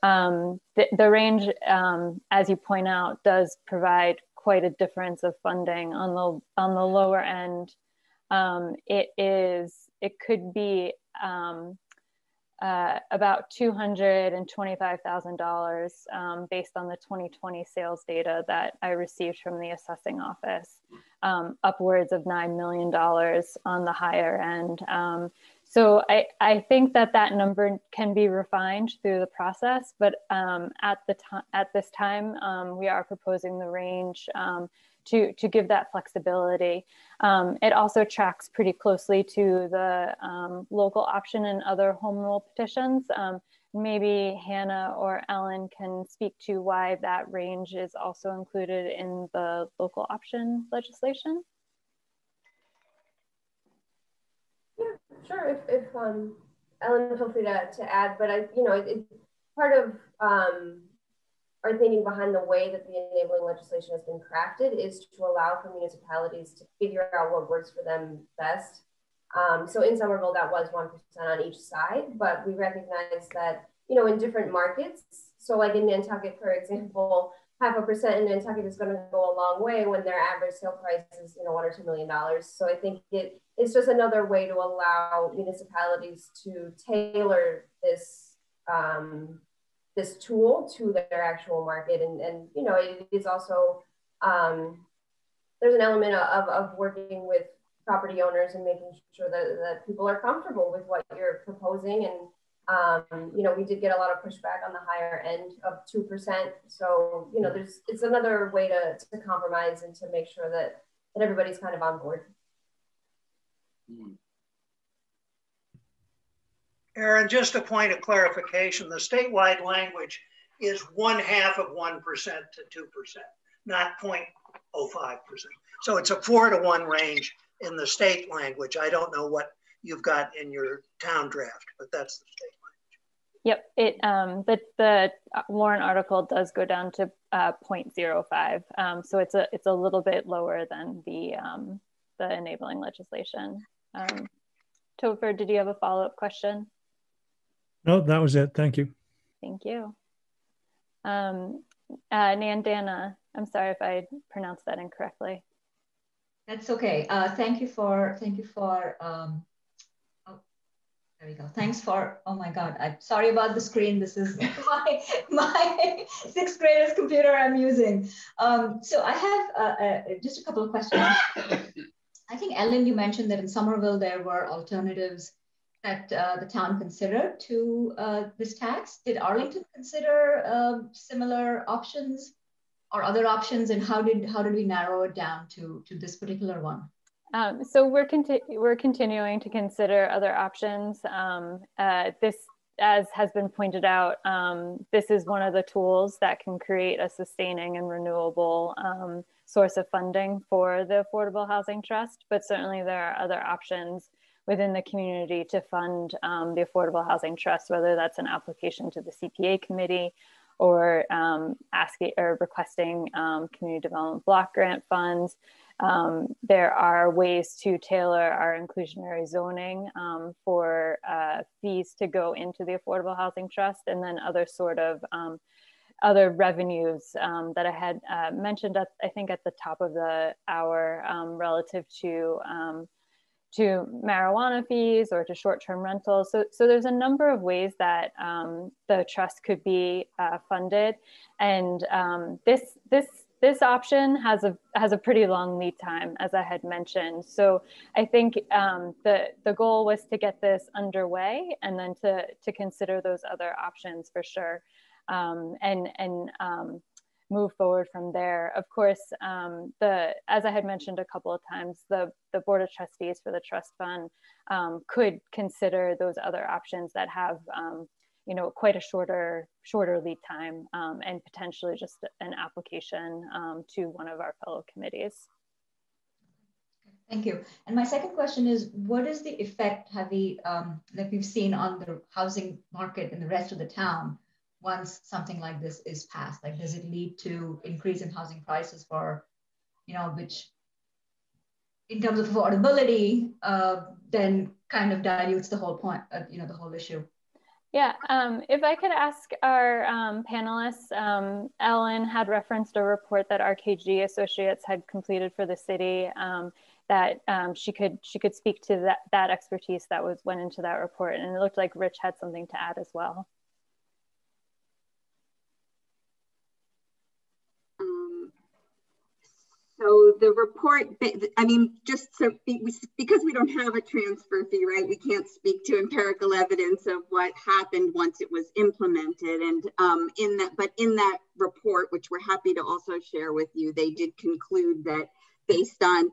Um, the, the range, um, as you point out, does provide quite a difference of funding. On the on the lower end, um, it is it could be um, uh, about two hundred and twenty-five thousand um, dollars, based on the twenty twenty sales data that I received from the assessing office. Um, upwards of nine million dollars on the higher end. Um, so I I think that that number can be refined through the process, but um, at the time at this time um, we are proposing the range um, to to give that flexibility. Um, it also tracks pretty closely to the um, local option and other home rule petitions. Um, maybe Hannah or Ellen can speak to why that range is also included in the local option legislation. Yeah, sure, if, if um, Ellen, feel free to, to add, but I, you know, it, it's part of um, our thinking behind the way that the enabling legislation has been crafted is to allow for municipalities to figure out what works for them best. Um, so in Somerville, that was one percent on each side, but we recognize that, you know, in different markets, so like in Nantucket, for example, half a percent in Nantucket is going to go a long way when their average sale price is, you know, one or two million dollars. So I think it, it's just another way to allow municipalities to tailor this, um, this tool to their actual market. And, and you know, it is also, um, there's an element of, of working with property owners and making sure that, that people are comfortable with what you're proposing. And, um, you know, we did get a lot of pushback on the higher end of two percent. So, you know, there's, it's another way to, to compromise and to make sure that, that everybody's kind of on board. Erin, just a point of clarification, the statewide language is one half of one percent to two percent, not zero point zero five percent. So it's a four to one range in the state language. I don't know what you've got in your town draft, but that's the state language. Yep, it, um, the, the Warren article does go down to uh, zero point zero five. Um, so it's a, it's a little bit lower than the, um, the enabling legislation. Um, Topher, did you have a follow-up question? No, that was it, thank you. Thank you. Um, uh, Nandana, I'm sorry if I pronounced that incorrectly. That's okay. Uh, thank you for, thank you for, um, oh, there we go. Thanks for, oh my God, I'm sorry about the screen. This is my, my sixth grader's computer I'm using. Um, so I have uh, uh, just a couple of questions. I think Ellen, you mentioned that in Somerville, there were alternatives that uh, the town considered to uh, this tax. Did Arlington consider uh, similar options? Or other options, and how did how did we narrow it down to to this particular one? Um, so we're conti we're continuing to consider other options. Um, uh, this, as has been pointed out, um, this is one of the tools that can create a sustaining and renewable um, source of funding for the Affordable Housing Trust. But certainly, there are other options within the community to fund um, the Affordable Housing Trust, whether that's an application to the C P A committee, or um, asking or requesting um, community development block grant funds. Um, there are ways to tailor our inclusionary zoning um, for uh, fees to go into the Affordable Housing Trust, and then other sort of um, other revenues um, that I had uh, mentioned, at, I think at the top of the hour, um, relative to um, to marijuana fees or to short-term rentals. So, so there's a number of ways that um, the trust could be uh, funded, and um, this this. This option has a has a pretty long lead time, as I had mentioned. So I think um, the the goal was to get this underway, and then to to consider those other options for sure, um, and and um, move forward from there. Of course, um, the as I had mentioned a couple of times, the the Board of Trustees for the trust fund um, could consider those other options that have Um, you know, quite a shorter, shorter lead time, um, and potentially just an application um, to one of our fellow committees. Thank you. And my second question is, what is the effect have we, um, that we've seen on the housing market in the rest of the town once something like this is passed? Like, does it lead to increase in housing prices for, you know, which in terms of affordability, uh, then kind of dilutes the whole point, uh, you know, the whole issue? Yeah, um, if I could ask our um, panelists, um, Ellen had referenced a report that R K G Associates had completed for the city, um, that um, she could she could speak to that, that expertise that was went into that report. And it looked like Rich had something to add as well. Um, so the report, I mean, just so we, because we don't have a transfer fee, right, we can't speak to empirical evidence of what happened once it was implemented. And um, in that, but in that report, which we're happy to also share with you, they did conclude that based on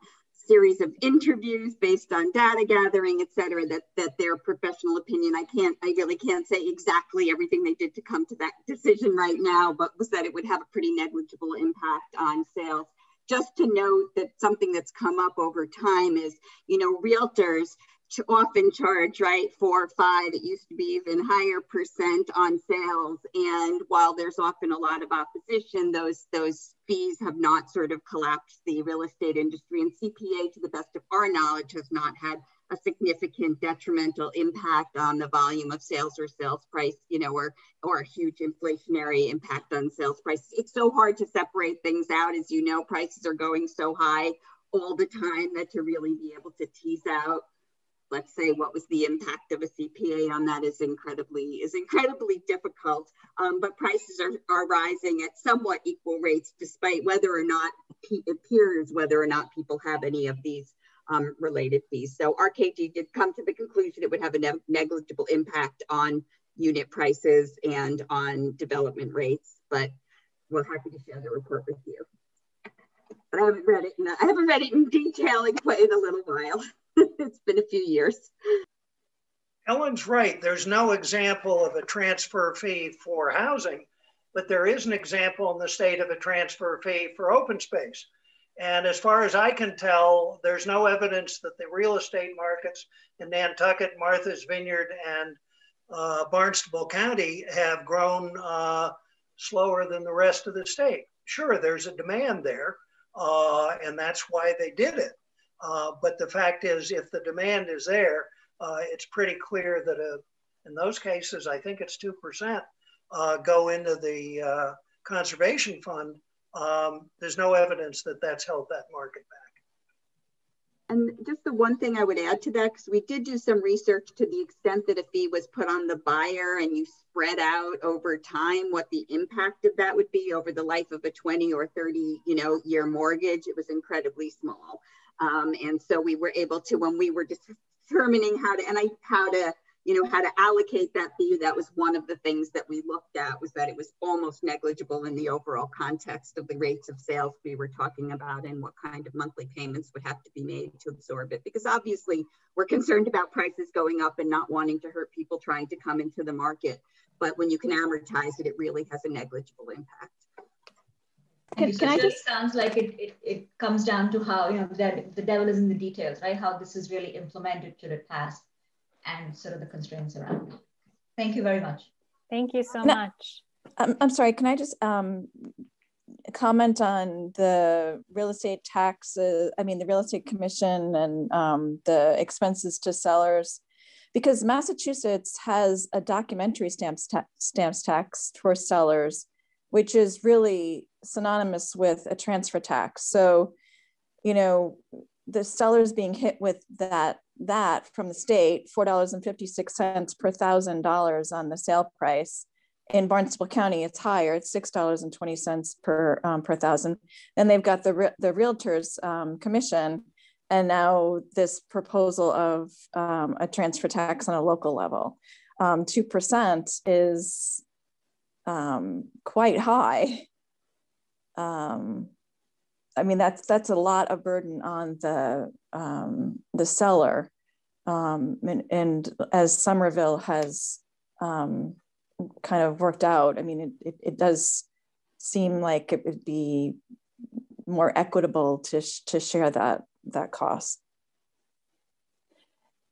series of interviews, based on data gathering, et cetera, that, that their professional opinion, I can't, I really can't say exactly everything they did to come to that decision right now, but was that it would have a pretty negligible impact on sales. Just to note that something that's come up over time is, you know, realtors often charge, right, four or five, it used to be even higher percent on sales. And while there's often a lot of opposition, those, those fees have not sort of collapsed the real estate industry, and C P A, to the best of our knowledge, has not had a significant detrimental impact on the volume of sales or sales price, you know, or, or a huge inflationary impact on sales prices. It's so hard to separate things out. As you know, prices are going so high all the time that to really be able to tease out, let's say, what was the impact of a C P A on that is incredibly, is incredibly difficult. Um, but prices are, are rising at somewhat equal rates, despite whether or not it appears whether or not people have any of these Um, related fees. So R K G did come to the conclusion it would have a ne negligible impact on unit prices and on development rates, but we're happy to share the report with you. But I haven't read it in, I haven't read it in detail in quite in a little while. It's been a few years. Ellen's right. There's no example of a transfer fee for housing, but there is an example in the state of a transfer fee for open space. And as far as I can tell, there's no evidence that the real estate markets in Nantucket, Martha's Vineyard, and uh, Barnstable County have grown uh, slower than the rest of the state. Sure, there's a demand there, uh, and that's why they did it. Uh, but the fact is, if the demand is there, uh, it's pretty clear that uh, in those cases, I think it's two percent uh, go into the uh, conservation fund. Um, there's no evidence that that's held that market back. And just the one thing I would add to that, because we did do some research to the extent that a fee was put on the buyer and you spread out over time what the impact of that would be over the life of a twenty or thirty, you know, year mortgage, it was incredibly small. Um, and so we were able to, when we were determining how to, and I, how to, you know, how to allocate that fee, that was one of the things that we looked at, was that it was almost negligible in the overall context of the rates of sales we were talking about and what kind of monthly payments would have to be made to absorb it. Because obviously we're concerned about prices going up and not wanting to hurt people trying to come into the market. But when you can amortize it, it really has a negligible impact. Can, can I just, sounds like it, it, it comes down to how, you know, that the devil is in the details, right? How this is really implemented, should it pass, and sort of the constraints around it. Thank you very much. Thank you so now, much. I'm, I'm sorry, can I just um, comment on the real estate taxes, I mean, the real estate commission and um, the expenses to sellers, because Massachusetts has a documentary stamps, ta stamps tax for sellers, which is really synonymous with a transfer tax. So, you know, the sellers being hit with that, that from the state, four dollars and fifty-six cents per thousand dollars on the sale price. In Barnstable County, it's higher. It's six dollars and twenty cents per um, per thousand. Then they've got the re the realtors um, commission, and now this proposal of um, a transfer tax on a local level. Um, Two percent is um, quite high. Um, I mean, that's that's a lot of burden on the um, the seller, um, and, and as Somerville has. Um, kind of worked out. I mean, it, it, it does seem like it would be more equitable to, sh to share that, that cost.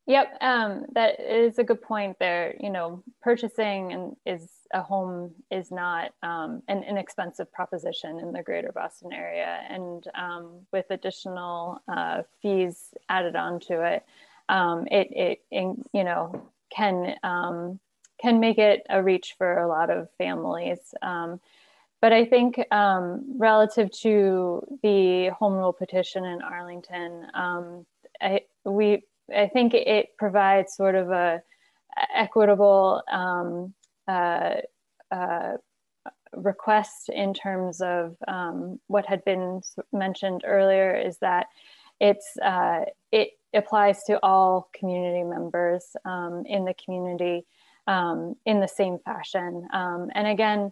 Yep, um, that is a good point there. You know, purchasing and is a home is not um, an inexpensive proposition in the greater Boston area. And um, with additional uh, fees added onto it, um, it, it, it, you know, can, um, can make it a reach for a lot of families. Um, but I think um, relative to the home rule petition in Arlington, um, I, we, I think it provides sort of a equitable um, uh, uh, request in terms of um, what had been mentioned earlier is that it's, uh, it applies to all community members um, in the community. Um, in the same fashion. Um, and again,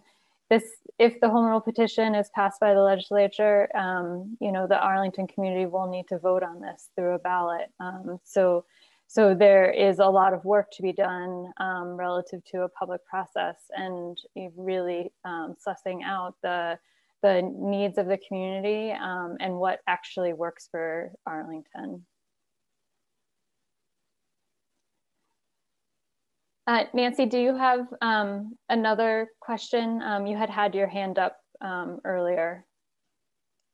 this, if the home rule petition is passed by the legislature, um, you know, the Arlington community will need to vote on this through a ballot. Um, so, so there is a lot of work to be done um, relative to a public process and really um, sussing out the, the needs of the community um, and what actually works for Arlington. Uh, Nancy, do you have um, another question? Um, you had had your hand up um, earlier.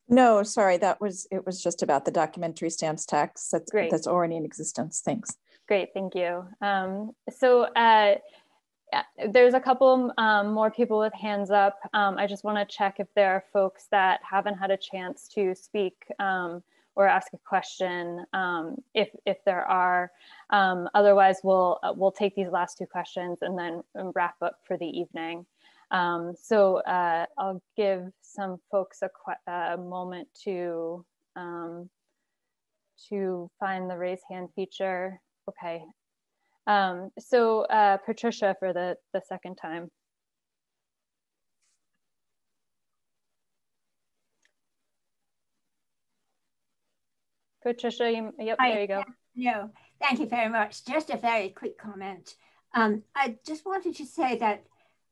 No, sorry, that was, it was just about the documentary stamps tax that's, Great. that's already in existence, thanks. Great, thank you. Um, so uh, there's a couple um, more people with hands up. Um, I just wanna check if there are folks that haven't had a chance to speak um, or ask a question um, if, if there are. Um, otherwise, we'll, we'll take these last two questions and then wrap up for the evening. Um, so uh, I'll give some folks a, qu a moment to, um, to find the raise hand feature. Okay. Um, so uh, Patricia for the, the second time. Patricia, you, yep, there you go. No, thank you very much. Just a very quick comment. Um, I just wanted to say that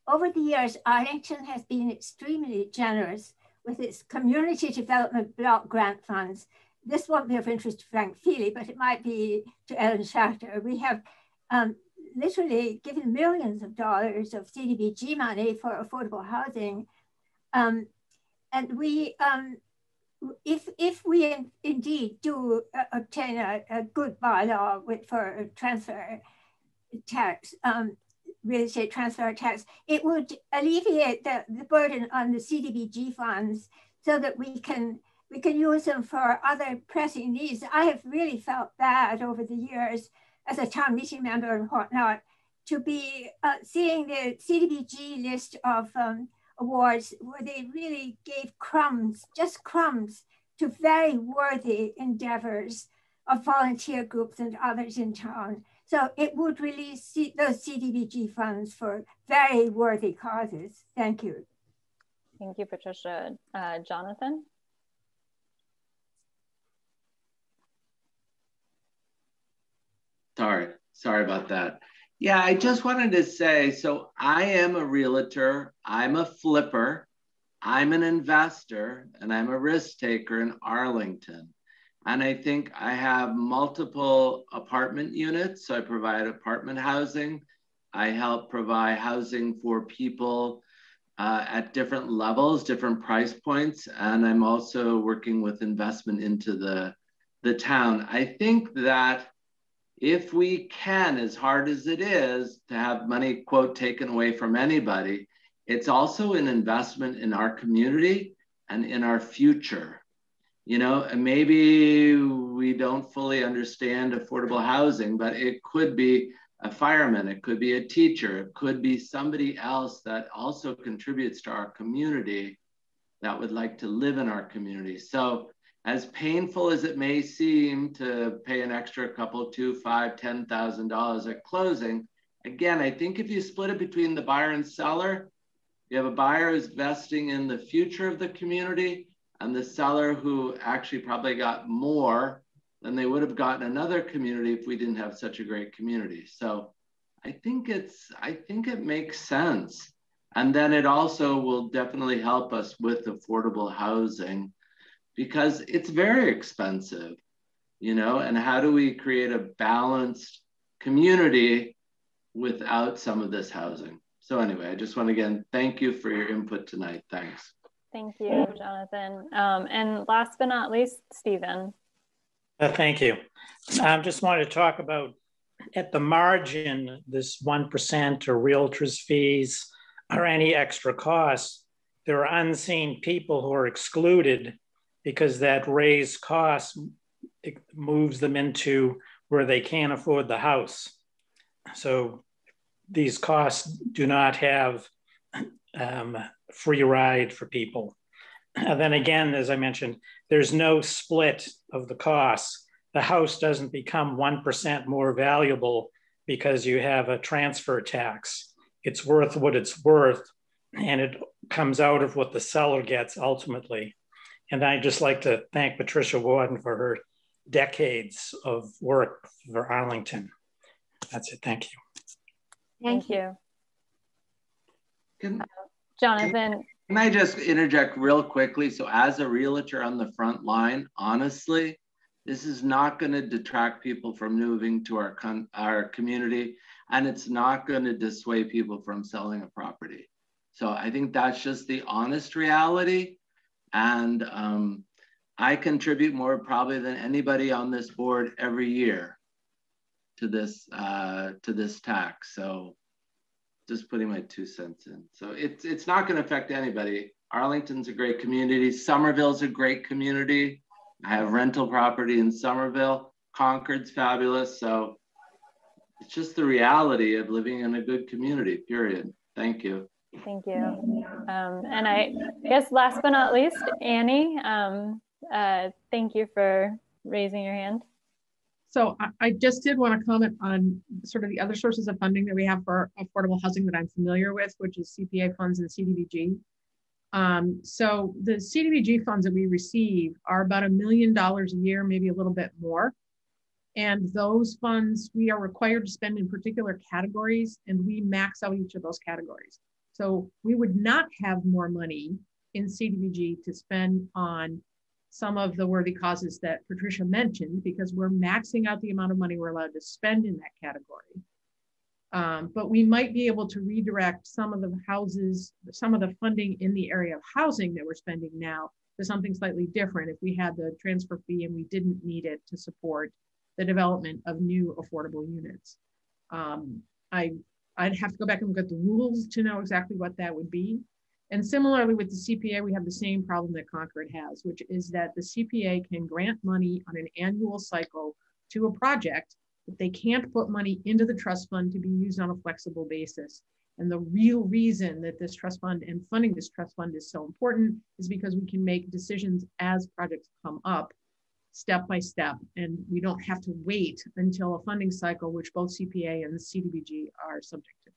over the years, Arlington has been extremely generous with its Community Development Block Grant funds. This won't be of interest to Frank Feeley, but it might be to Ellen Schachter. We have um, literally given millions of dollars of C D B G money for affordable housing. Um, and we, um, If, if we in, indeed do uh, obtain a, a good bylaw with, for transfer tax, um, real estate transfer tax, it would alleviate the, the burden on the C D B G funds so that we can, we can use them for other pressing needs. I have really felt bad over the years as a town meeting member and whatnot to be uh, seeing the C D B G list of um, awards where they really gave crumbs, just crumbs, to very worthy endeavors of volunteer groups and others in town. So it would release C those C D B G funds for very worthy causes. Thank you. Thank you, Patricia. Uh, Jonathan? Sorry, sorry about that. Yeah, I just wanted to say, so I am a realtor, I'm a flipper, I'm an investor, and I'm a risk taker in Arlington. And I think I have multiple apartment units. So I provide apartment housing. I help provide housing for people uh, at different levels, different price points. And I'm also working with investment into the, the town. I think that if we can, as hard as it is to have money, quote, taken away from anybody, it's also an investment in our community and in our future. You know, and maybe we don't fully understand affordable housing, but it could be a fireman, it could be a teacher, it could be somebody else that also contributes to our community that would like to live in our community. So as painful as it may seem to pay an extra couple, two, five, ten thousand dollars at closing, again, I think if you split it between the buyer and seller, you have a buyer who's investing in the future of the community and the seller who actually probably got more than they would have gotten another community if we didn't have such a great community. So I think it's, I think it makes sense. And then it also will definitely help us with affordable housing because it's very expensive, you know, and how do we create a balanced community without some of this housing? So anyway, I just want to again, thank you for your input tonight, thanks. Thank you, Jonathan. Um, and last but not least, Stephen. Uh, thank you. I um, just wanted to talk about at the margin, this one percent or realtors fees or any extra costs, there are unseen people who are excluded because that raised cost it moves them into where they can't afford the house. So these costs do not have um, free ride for people. And then again, as I mentioned, there's no split of the costs. The house doesn't become one percent more valuable because you have a transfer tax. It's worth what it's worth, and it comes out of what the seller gets ultimately. And I'd just like to thank Patricia Warden for her decades of work for Arlington. That's it, thank you. Thank you. Good. Jonathan. Can I just interject real quickly? So as a realtor on the front line, honestly, this is not going to detract people from moving to our, con our community, and it's not going to dissuade people from selling a property. So I think that's just the honest reality. And um, I contribute more probably than anybody on this board every year to this, uh, to this tax. So just putting my two cents in. So it's, it's not going to affect anybody. Arlington's a great community. Somerville's a great community. I have rental property in Somerville. Concord's fabulous. So it's just the reality of living in a good community, period. Thank you. Thank you. Um, and I guess last but not least, Annie, um, uh, thank you for raising your hand. So I just did want to comment on sort of the other sources of funding that we have for affordable housing that I'm familiar with, which is C P A funds and C D B G. Um, so the C D B G funds that we receive are about a million dollars a year, maybe a little bit more. And those funds we are required to spend in particular categories, and we max out each of those categories. So we would not have more money in C D B G to spend on some of the worthy causes that Patricia mentioned, because we're maxing out the amount of money we're allowed to spend in that category. Um, but we might be able to redirect some of the houses, some of the funding in the area of housing that we're spending now to something slightly different if we had the transfer fee and we didn't need it to support the development of new affordable units. Um, I, I'd have to go back and look at the rules to know exactly what that would be. And similarly with the C P A, we have the same problem that Concord has, which is that the C P A can grant money on an annual cycle to a project, but they can't put money into the trust fund to be used on a flexible basis. And the real reason that this trust fund and funding this trust fund is so important is because we can make decisions as projects come up step by step, and we don't have to wait until a funding cycle, which both C P A and the C D B G are subject to.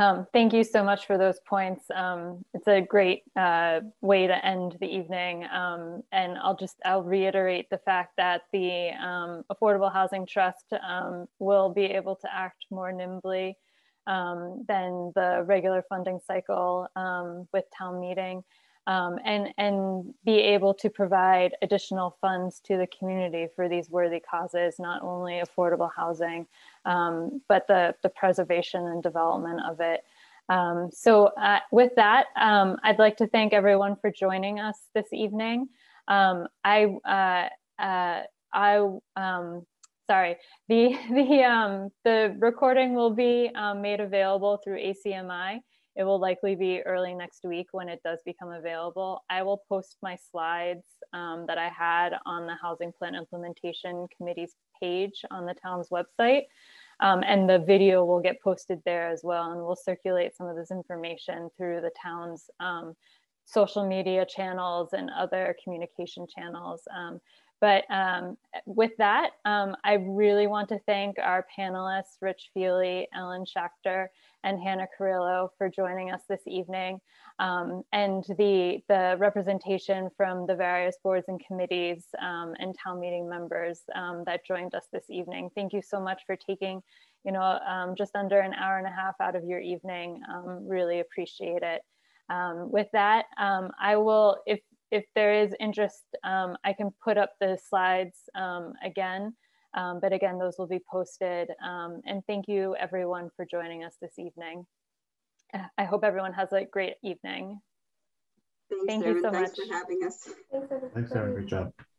Um, thank you so much for those points. Um, it's a great uh, way to end the evening. Um, and I'll just, I'll reiterate the fact that the um, Affordable Housing Trust um, will be able to act more nimbly um, than the regular funding cycle um, with town meeting um, and, and be able to provide additional funds to the community for these worthy causes, not only affordable housing, Um, but the, the preservation and development of it. Um, so uh, with that, um, I'd like to thank everyone for joining us this evening. Um, I, uh, uh, I, um, sorry, the, the, um, the recording will be um, made available through A C M I. It will likely be early next week when it does become available. I will post my slides um, that I had on the Housing Plan Implementation Committee's page on the town's website. Um, and the video will get posted there as well. And we'll circulate some of this information through the town's um, social media channels and other communication channels. Um, but um, with that, um, I really want to thank our panelists, Rich Feeley, Ellen Schachter, and Hannah Carrillo for joining us this evening. Um, and the, the representation from the various boards and committees um, and town meeting members um, that joined us this evening. Thank you so much for taking, you know, um, just under an hour and a half out of your evening. Um, really appreciate it. Um, with that, um, I will, if, if there is interest, um, I can put up the slides um, again. Um, but again, those will be posted. Um, and thank you everyone for joining us this evening. I hope everyone has a great evening. Thanks, thank Erin. you so Thanks much. Thanks for having us. Thanks, Erin. Great job.